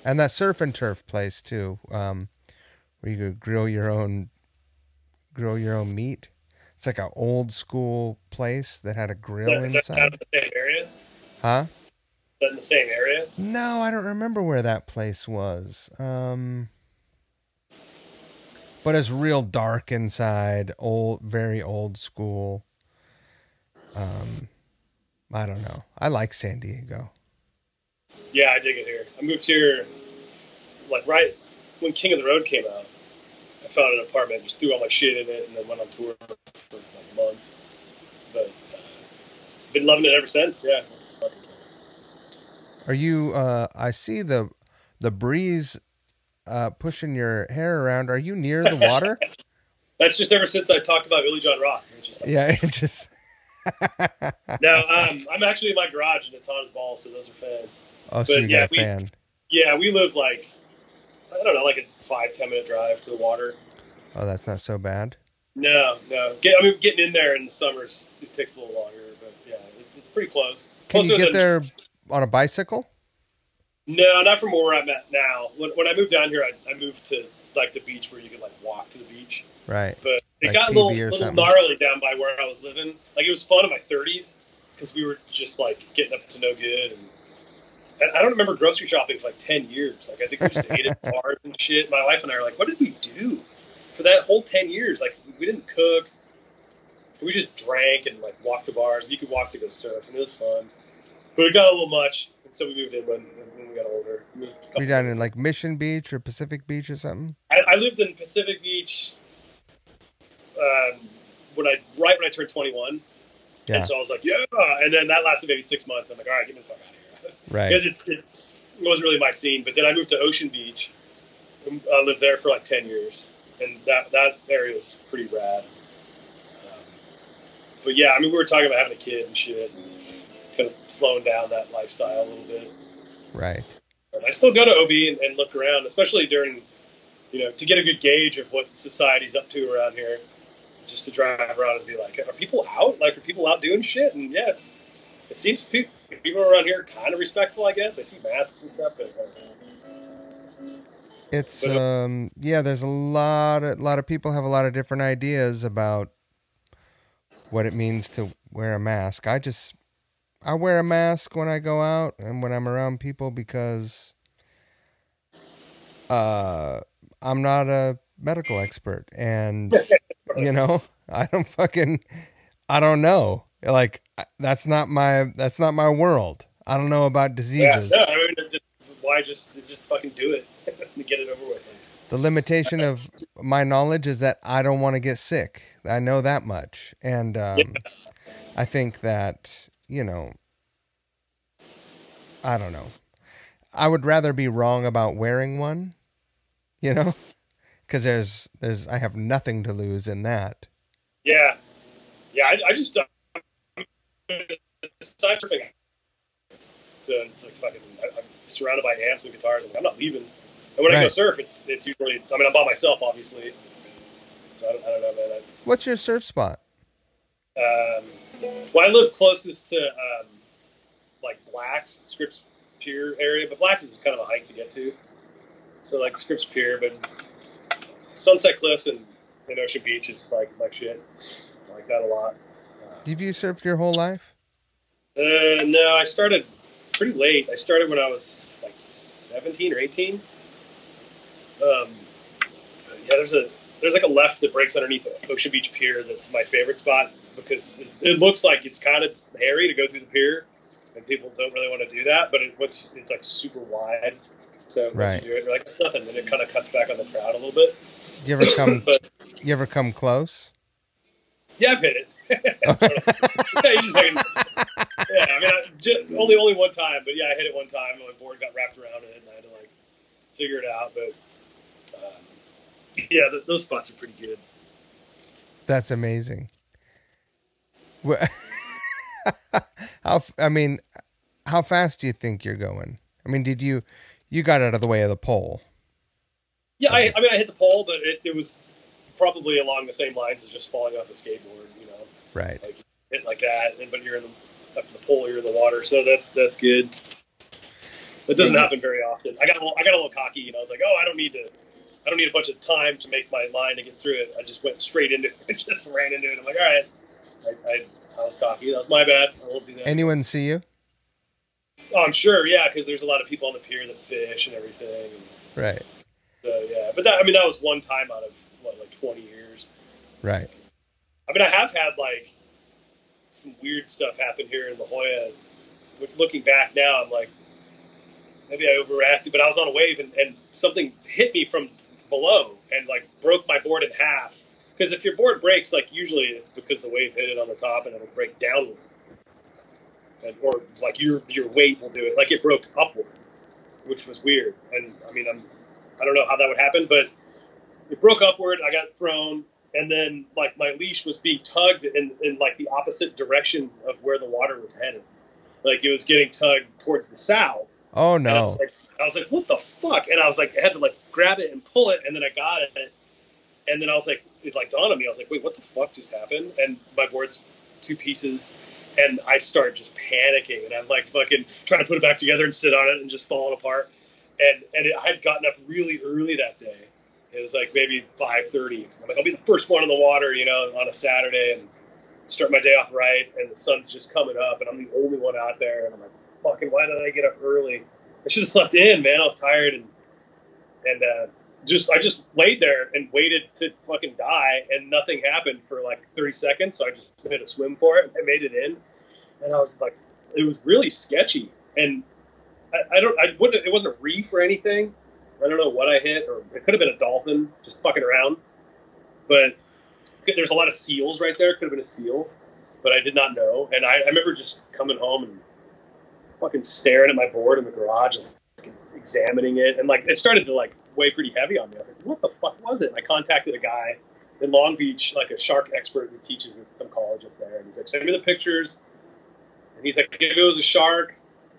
And that surf and turf place too, where you could grill your own meat. It's like an old school place that had a grill inside. Out of the same area? Huh? But in the same area? No, I don't remember where that place was. But it's real dark inside, very old school. I don't know. I like San Diego. Yeah, I dig it here. I moved here like right when King of the Road came out. I found an apartment, just threw all my shit in it, and then went on tour for like months. But been loving it ever since. Yeah. It's fucking cool. Are you? I see the breeze pushing your hair around. Are you near the water? That's just ever since I talked about Billy John Rock. No, I'm actually in my garage and it's hot as balls, so those are fans. Oh, but so you got a fan. Yeah, we live like, I don't know, like a 5-10 minute drive to the water. Oh, that's not so bad. No, no. I mean, getting in there in the summers, it takes a little longer, but yeah, it's pretty close. Can you get there on a bicycle? No, not from where I'm at now. When I moved down here, I moved to like the beach where you could like walk to the beach. Right. But it got a little gnarly down by where I was living. Like it was fun in my 30s because we were just like getting up to no good. And I don't remember grocery shopping for like 10 years. Like I think we just ate at bars and shit. My wife and I are like, what did we do for that whole 10 years? Like we didn't cook. We just drank and like walked to bars. You could walk to go surf and it was fun. But it got a little much. And so we moved in when we got older. Were you down in like Mission Beach or Pacific Beach or something? I lived in Pacific Beach. Right when I turned 21, yeah. And so I was like, yeah, and then that lasted maybe 6 months. I'm like, all right, get me the fuck out of here, right? Because it wasn't really my scene. But then I moved to Ocean Beach. I lived there for like 10 years, and that area was pretty rad. But yeah, I mean, we were talking about having a kid and shit, and kind of slowing down that lifestyle a little bit, right? And I still go to OB and look around, especially during, you know, to get a good gauge of what society's up to around here. Just to drive around and be like, are people out? Like, are people out doing shit? And yeah, it seems people around here are kind of respectful, I guess. I see masks and stuff. Yeah, there's a lot of people have a lot of different ideas about what it means to wear a mask. I wear a mask when I go out and when I'm around people because I'm not a medical expert and... You know, I don't know. Like, that's not my world. I don't know about diseases. Yeah, no, I mean, just fucking do it and get it over with. The limitation of my knowledge is that I don't want to get sick. I know that much. And, I think that, you know, I don't know. I would rather be wrong about wearing one, you know? Because I have nothing to lose in that. Yeah. Yeah, I just don't. So it's like fucking, I'm surrounded by amps and guitars. I'm not leaving. And when I go surf, it's usually, I mean, I'm by myself, obviously. So I don't know, man. What's your surf spot? Well, I live closest to, like, Black's, Scripps Pier area. But Black's is kind of a hike to get to. So, like, Scripps Pier, but... Sunset Cliffs and Ocean Beach is like my shit. I like that a lot. Have you surfed your whole life? No, I started pretty late. I started when I was like 17 or 18. Yeah, there's like a left that breaks underneath the Ocean Beach Pier. That's my favorite spot because it looks like it's kind of hairy to go through the pier, and people don't really want to do that. But it's like super wide. So once you do it, you're like, it's nothing. Then it kind of cuts back on the crowd a little bit. You ever come? You ever come close? Yeah, I've hit it. I mean, only one time, but yeah, I hit it one time. My board got wrapped around it, and I had to like figure it out. But yeah, those spots are pretty good. That's amazing. How fast do you think you're going? I mean, did you? You got out of the way of the pole. Yeah, I mean, I hit the pole, but it was probably along the same lines as just falling off the skateboard, you know? Right. Like, hit like that, but you're up in the pole, you're in the water, so that's good. It doesn't happen very often. I got a little cocky, you know? I was like, oh, I don't need a bunch of time to make my line to get through it. I just went straight into it. I just ran into it. I'm like, all right. I was cocky. That was my bad. I won't do that. Anyone see you? Oh, I'm sure, yeah, because there's a lot of people on the pier that fish and everything. Right. So, yeah. But, that was one time out of, what, like 20 years? Right. I mean, I have had, like, some weird stuff happen here in La Jolla. Looking back now, I'm like, maybe I overreacted, but I was on a wave, and something hit me from below and, like, broke my board in half Because if your board breaks, like usually it's because the wave hit it on the top and it'll break downward. And, or like your weight will do it. Like it broke upward, which was weird. And I mean, I don't know how that would happen, but it broke upward. I got thrown, and then like my leash was being tugged in like the opposite direction of where the water was headed. Like it was getting tugged towards the south. Oh no! I was like, what the fuck? And I was like, I had to like grab it and pull it, and then I got it. And then I was like, it like dawned on me. I was like, wait, what the fuck just happened? And my board's two pieces. And I started just panicking, and I'm like fucking trying to put it back together and sit on it and just falling apart. And I had gotten up really early that day. It was like maybe 5:30. I'm like, I'll be the first one in the water, you know, on a Saturday and start my day off right. And the sun's just coming up, and I'm the only one out there. And I'm like, fucking, why did I get up early? I should have slept in, man. I was tired, and I just laid there and waited to fucking die, and nothing happened for like 30 seconds. So I just made a swim for it. I made it in, and I was like, it was really sketchy. And it wasn't a reef or anything. I don't know what I hit, or it could have been a dolphin just fucking around. But there's a lot of seals right there. It could have been a seal, but I did not know. And I remember just coming home and fucking staring at my board in the garage and fucking examining it. And like, it started to like weigh pretty heavy on me. I was like, what the fuck was it? And I contacted a guy in Long Beach, like a shark expert who teaches at some college up there. And he's like, send me the pictures. And he's like, if it was a shark,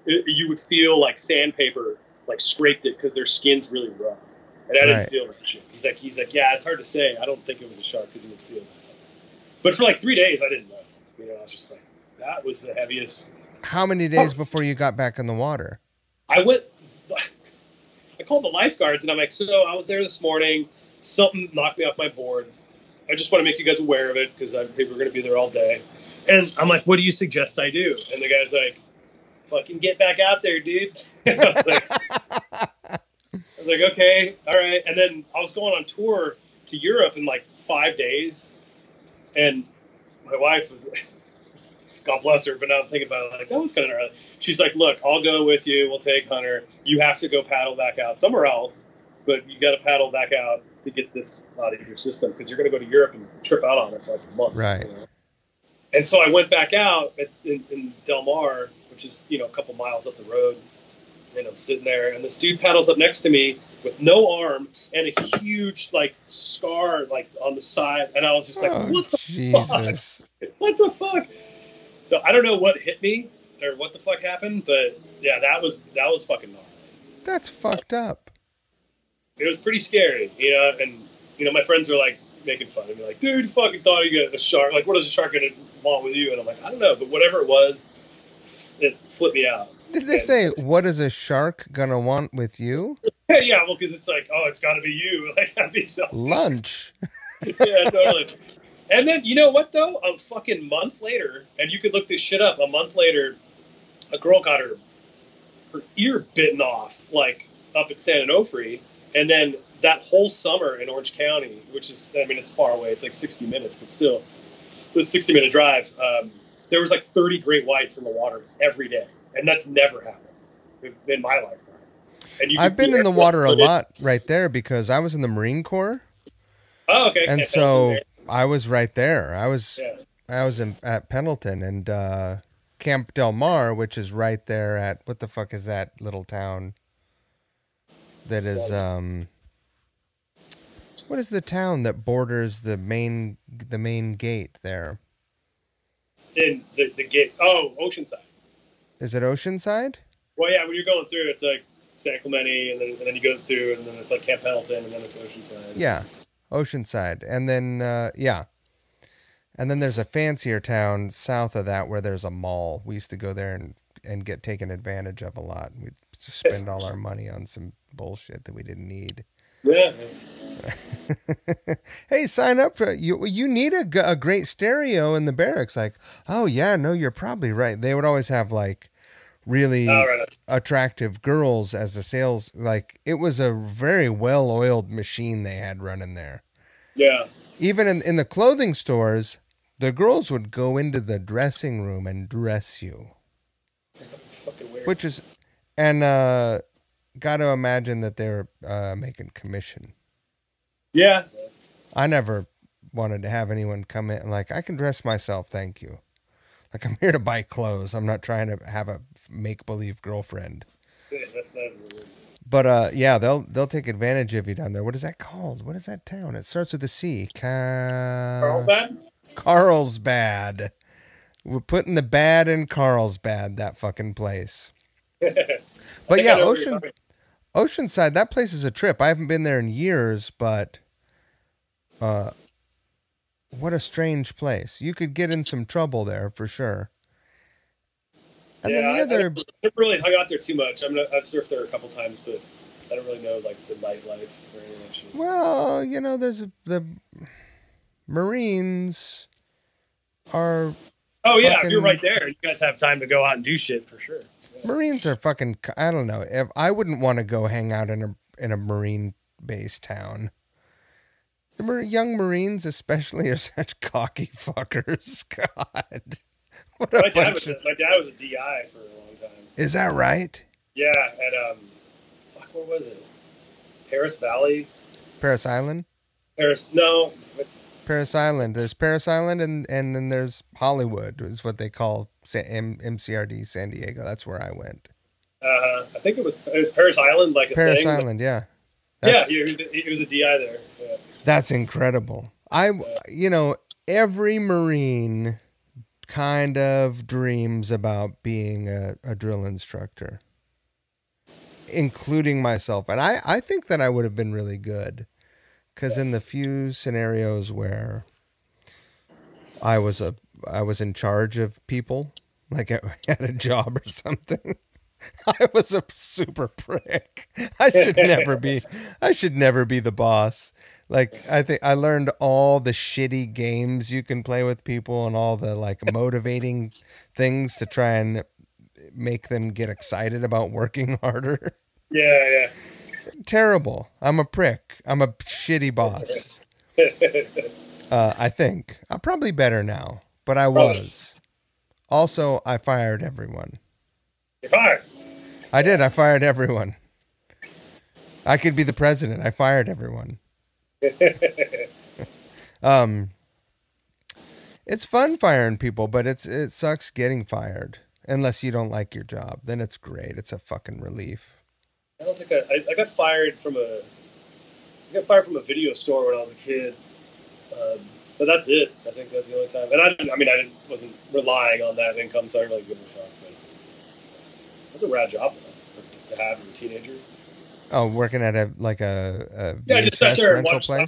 you would feel like sandpaper, like scraped it because their skin's really rough. And I didn't feel that shit. He's like, yeah, it's hard to say. I don't think it was a shark because you would feel that. But for like 3 days, I didn't know. You know, I was just like, that was the heaviest. How many days before you got back in the water? I called the lifeguards, and I'm like, so I was there this morning. Something knocked me off my board. I just want to make you guys aware of it because I think we're going to be there all day. And I'm like, what do you suggest I do? And the guy's like, fucking get back out there, dude. And I was like, okay, all right. And then I was going on tour to Europe in like 5 days. And my wife was... God bless her, but now I'm thinking about it, like, that was kind of gnarly. She's like, look, I'll go with you. We'll take Hunter. You have to go paddle back out somewhere else, but you got to paddle back out to get this out of your system because you're going to go to Europe and trip out on it for like a month. Right. You know? And so I went back out in Del Mar, which is, you know, a couple miles up the road, and I'm sitting there, and this dude paddles up next to me with no arm and a huge, like, scar, like, on the side, and I was just like, oh, what the Jesus. Fuck? What the fuck? So I don't know what hit me or what the fuck happened, but yeah, that was fucking gnarly. That's fucked up. It was pretty scary, you know. And you know, my friends were like making fun of me, like, "Dude, you fucking thought you got a shark? Like, what is a shark gonna want with you?" And I'm like, "I don't know," but whatever it was, it flipped me out. Did they say, "What is a shark gonna want with you"? Yeah, well, because it's like, oh, it's gotta be you. Like, that'd be something. Lunch. Yeah, totally. And then, you know what, though? A fucking month later, and you could look this shit up, a month later, a girl got her ear bitten off, like, up at San Onofre. And then that whole summer in Orange County, which is, I mean, it's far away. It's like 60 minutes, but still. It's a 60-minute drive. There was like 30 great whites in the water every day. And that's never happened in my lifetime. And I've been in the water a lot right there because I was in the Marine Corps. Oh, okay. And so... I was right there. I was at Pendleton and Camp Del Mar, which is right there at what the fuck is that little town? That is what is the town that borders the main gate there? In the gate. Oh, Oceanside. Is it Oceanside? Well, yeah. When you're going through, it's like San Clemente, and then you go through, and then it's like Camp Pendleton, and then it's Oceanside. Yeah. Oceanside, and then and then there's a fancier town south of that where there's a mall. We used to go there and get taken advantage of a lot. We'd spend all our money on some bullshit that we didn't need. Yeah. Hey, sign up for you need a great stereo in the barracks. Like, oh yeah, no, you're probably right. They would always have like really attractive girls as the sales. Like, it was a very well-oiled machine they had running there. Yeah. Even in the clothing stores, the girls would go into the dressing room and dress you. Fucking weird. Which is, and got to imagine that they were making commission. Yeah. I never wanted to have anyone come in and like, I can dress myself, thank you. Like, I'm here to buy clothes. I'm not trying to have a make-believe girlfriend. Yeah, that's not. But yeah, they'll take advantage of you down there. What is that called? What is that town? It starts with a C. Carlsbad? Carlsbad. We're putting the bad in Carlsbad, that fucking place. But yeah, Oceanside, that place is a trip. I haven't been there in years, but what a strange place. You could get in some trouble there for sure. And yeah, then the other... I really hung out there too much. I've surfed there a couple times, but I don't really know like the nightlife or anything. Well, you know, there's the Marines are. Oh yeah, fucking... If you're right there, you guys have time to go out and do shit for sure. Yeah. Marines are fucking. I don't know. If I wouldn't want to go hang out in a Marine base town. The young Marines, especially, are such cocky fuckers. God. My dad was a DI for a long time. Is that right? Yeah, at fuck, what was it? Paris Valley. Paris Island. Paris, no. Paris Island. There's Paris Island, and then there's Hollywood, is what they call MCRD San Diego. That's where I went. I think it was Paris Island, like a Paris thing. Island, yeah. That's, yeah, he was a DI there. Yeah. That's incredible. You know, every Marine kind of dreams about being a drill instructor, including myself, and I think that I would have been really good, because in the few scenarios where I was in charge of people, like at a job or something, I was a super prick. I should never be the boss. Like, I think I learned all the shitty games you can play with people and all the, like, motivating things to try and make them get excited about working harder. Yeah, yeah. Terrible. I'm a prick. I'm a shitty boss. I think. I'm probably better now, but I was. Also, I fired everyone. You fired? I did. I fired everyone. I could be the president. I fired everyone. It's fun firing people, but it sucks getting fired unless you don't like your job. Then it's great. It's a fucking relief. I don't think I got fired from a video store when I was a kid, but that's it. I think that's the only time. And I wasn't relying on that income, so I didn't really give a fuck. But that's a rad job to have as a teenager. Oh, working at a just sat there and watched, I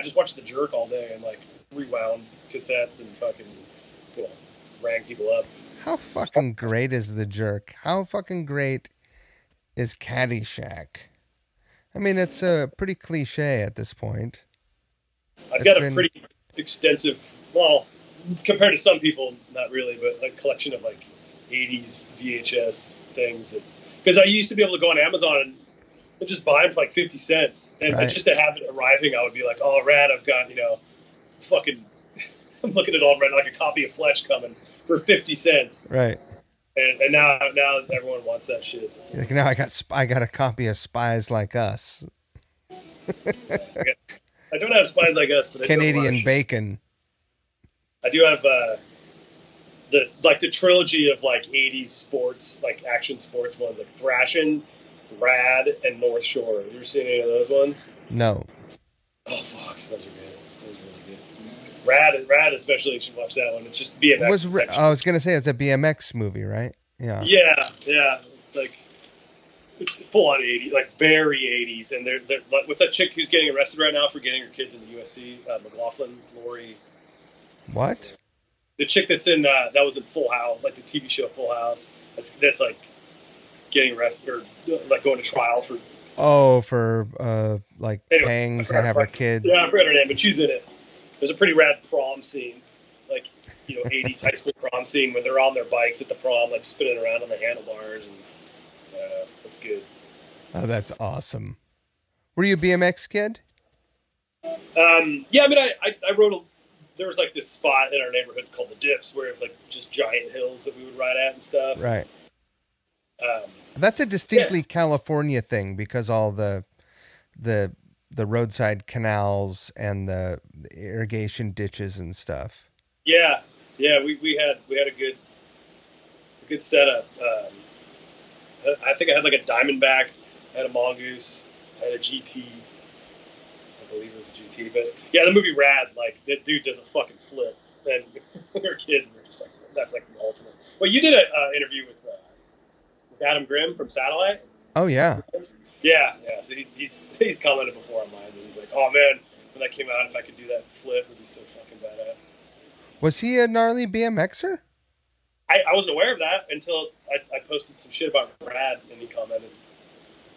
just watched The Jerk all day and like rewound cassettes and fucking, you know, rang people up. How fucking great is The Jerk? How fucking great is Caddyshack? I mean, it's a pretty cliche at this point. I've got a pretty extensive, well, compared to some people, not really, but like collection of like 80s VHS things that, because I used to be able to go on Amazon and just buy them for like 50 cents. And right. Just to have it arriving, I would be like, oh, rad, I've got, you know, fucking, I'm looking at all red, like a copy of Fletch coming for 50 cents. Right. And now everyone wants that shit. Like, now I got a copy of Spies Like Us. I don't have Spies Like Us, but Canadian Bacon. I do have the trilogy of like 80s sports, like action sports ones, like Thrashing, Rad, and North Shore. Have you ever seen any of those ones? No. Oh fuck, those are good. Those are really good. Rad especially, you should watch that one. It's just BMX. I was gonna say it's a BMX movie, right? Yeah. Yeah, yeah. It's like full on 80s, like very 80s. And they're like, what's that chick who's getting arrested right now for getting her kids in the USC? McLaughlin, Lori. What? The chick that's in that was in Full House, like the TV show Full House. That's like getting arrested or like going to trial for like paying to have her kids. Yeah, I forgot her name, but she's in it. There's a pretty rad prom scene, like, you know, 80s high school prom scene where they're on their bikes at the prom, like spinning around on the handlebars, and that's good. Oh, that's awesome. Were you a BMX kid? Yeah, I mean, I rode there was like this spot in our neighborhood called the Dips where it was like just giant hills that we would ride at and stuff. Right. That's a distinctly California thing, because all the the roadside canals and the irrigation ditches and stuff. Yeah, yeah, we had a good setup. I think I had like a Diamondback, I had a Mongoose, I had a GT. I believe it was a GT, but yeah, the movie Rad, like that dude does a fucking flip, and we were kids, we were just like, that's like the ultimate. Well, you did an interview with Adam Grimm from Satellite. Oh yeah. Yeah, yeah. So he's commented before online that he's like, oh man, when that came out, if I could do that flip, it would be so fucking badass. Was he a gnarly BMXer? I wasn't aware of that until I posted some shit about Brad, and he commented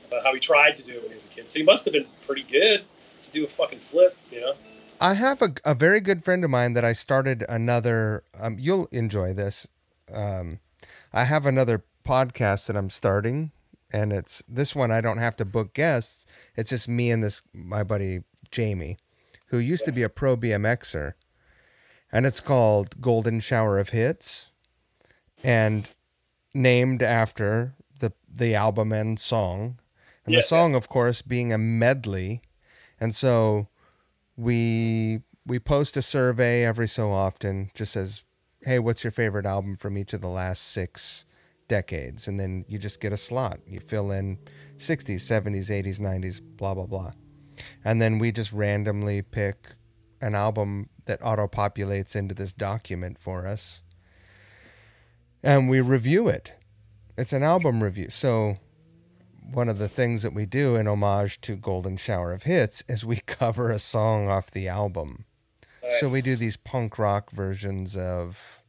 about how he tried to do it when he was a kid. So he must have been pretty good to do a fucking flip, you know? I have a very good friend of mine that I started another, you'll enjoy this. I have another podcast that I'm starting, and it's this one. I don't have to book guests. It's just me and my buddy, Jamie, who used to be a pro BMXer, and it's called Golden Shower of Hits, and named after the album and song, and the song, of course, being a medley. And so we post a survey every so often, just says, hey, what's your favorite album from each of the last 6 decades? And then you just get a slot. You fill in 60s, 70s, 80s, 90s, blah, blah, blah. And then we just randomly pick an album that auto-populates into this document for us. And we review it. It's an album review. So one of the things that we do in homage to Golden Shower of Hits is we cover a song off the album. Nice. So we do these punk rock versions of,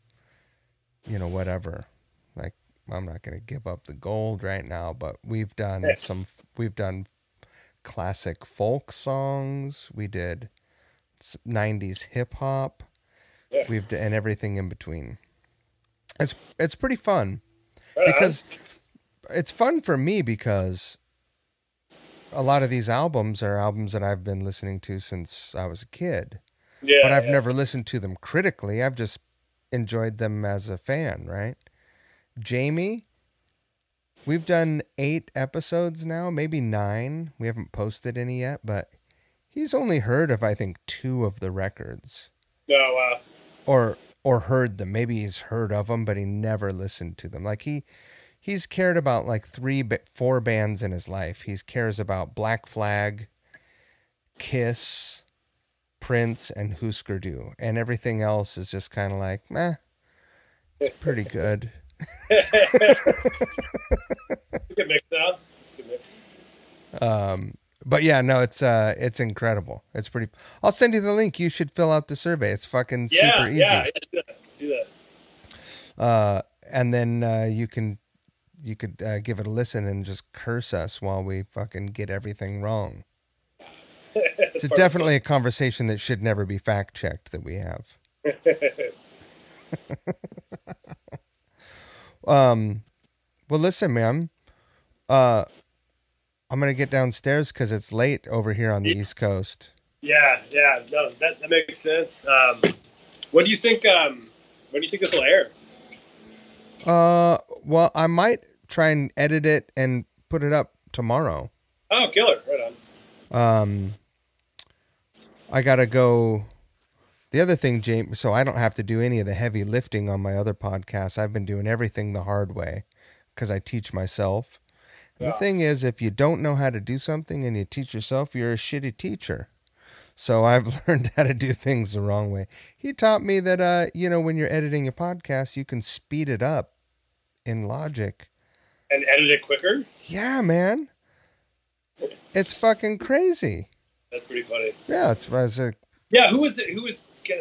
you know, whatever. Like, I'm not going to give up the gold right now, but we've done we've done classic folk songs. We did 90s hip hop. Yeah. We've done, and everything in between. It's pretty fun, because it's fun for me, because a lot of these albums are albums that I've been listening to since I was a kid, but I've never listened to them critically. I've just enjoyed them as a fan. Right. Jamie, we've done 8 episodes now, maybe 9. We haven't posted any yet, but he's only heard of, I think, 2 of the records. No, or heard them. Maybe he's heard of them, but he never listened to them. Like he's cared about like 4 bands in his life. He cares about Black Flag, Kiss, Prince, and Husker Du. And everything else is just kind of like, meh, it's pretty good. Good mix up. Good mix. But yeah, no, it's incredible. It's pretty. I'll send you the link. You should fill out the survey. It's fucking super easy. Yeah, do that. And then you could give it a listen and just curse us while we fucking get everything wrong. It's definitely a conversation that should never be fact checked that we have. Well, listen, man. I'm going to get downstairs because it's late over here on the East Coast. Yeah, yeah. No, that makes sense. When do you think this will air? Well, I might try and edit it and put it up tomorrow. Oh, killer. Right on. I got to go. The other thing, James, so I don't have to do any of the heavy lifting on my other podcast. I've been doing everything the hard way because I teach myself. The thing is, if you don't know how to do something and you teach yourself, you're a shitty teacher. So I've learned how to do things the wrong way. He taught me that, you know, when you're editing a podcast, you can speed it up in Logic. And edit it quicker? Yeah, man. It's fucking crazy. That's pretty funny. Yeah, it's like... Yeah, who was going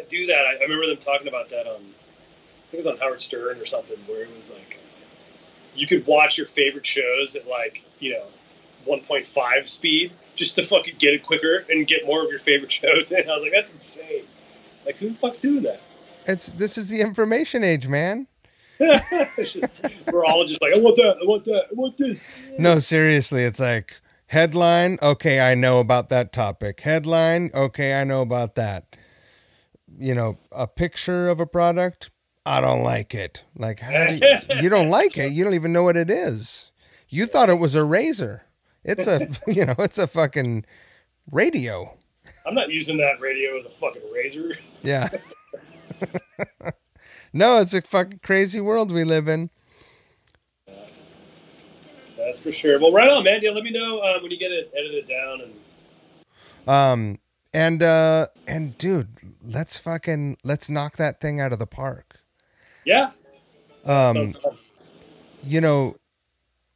to do that? I remember them talking about that on, I think it was on Howard Stern or something, where it was like... You could watch your favorite shows at, like, you know, 1.5 speed just to fucking get it quicker and get more of your favorite shows in. I was like, that's insane. Like, who the fuck's doing that? This is the information age, man. It's just, we're all just like, I want that, I want that, I want this. No, seriously, it's like, headline, okay, I know about that topic. Headline, okay, I know about that. You know, a picture of a product, I don't like it. Like, how do you don't like it? You don't even know what it is. You thought it was a razor. It's a, you know, it's a fucking radio. I'm not using that radio as a fucking razor. Yeah. No, it's a fucking crazy world we live in. That's for sure. Well, right on, man. Yeah, let me know when you get it edited down. And dude, let's knock that thing out of the park. Yeah. I'm going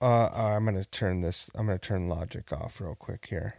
to turn Logic off real quick here.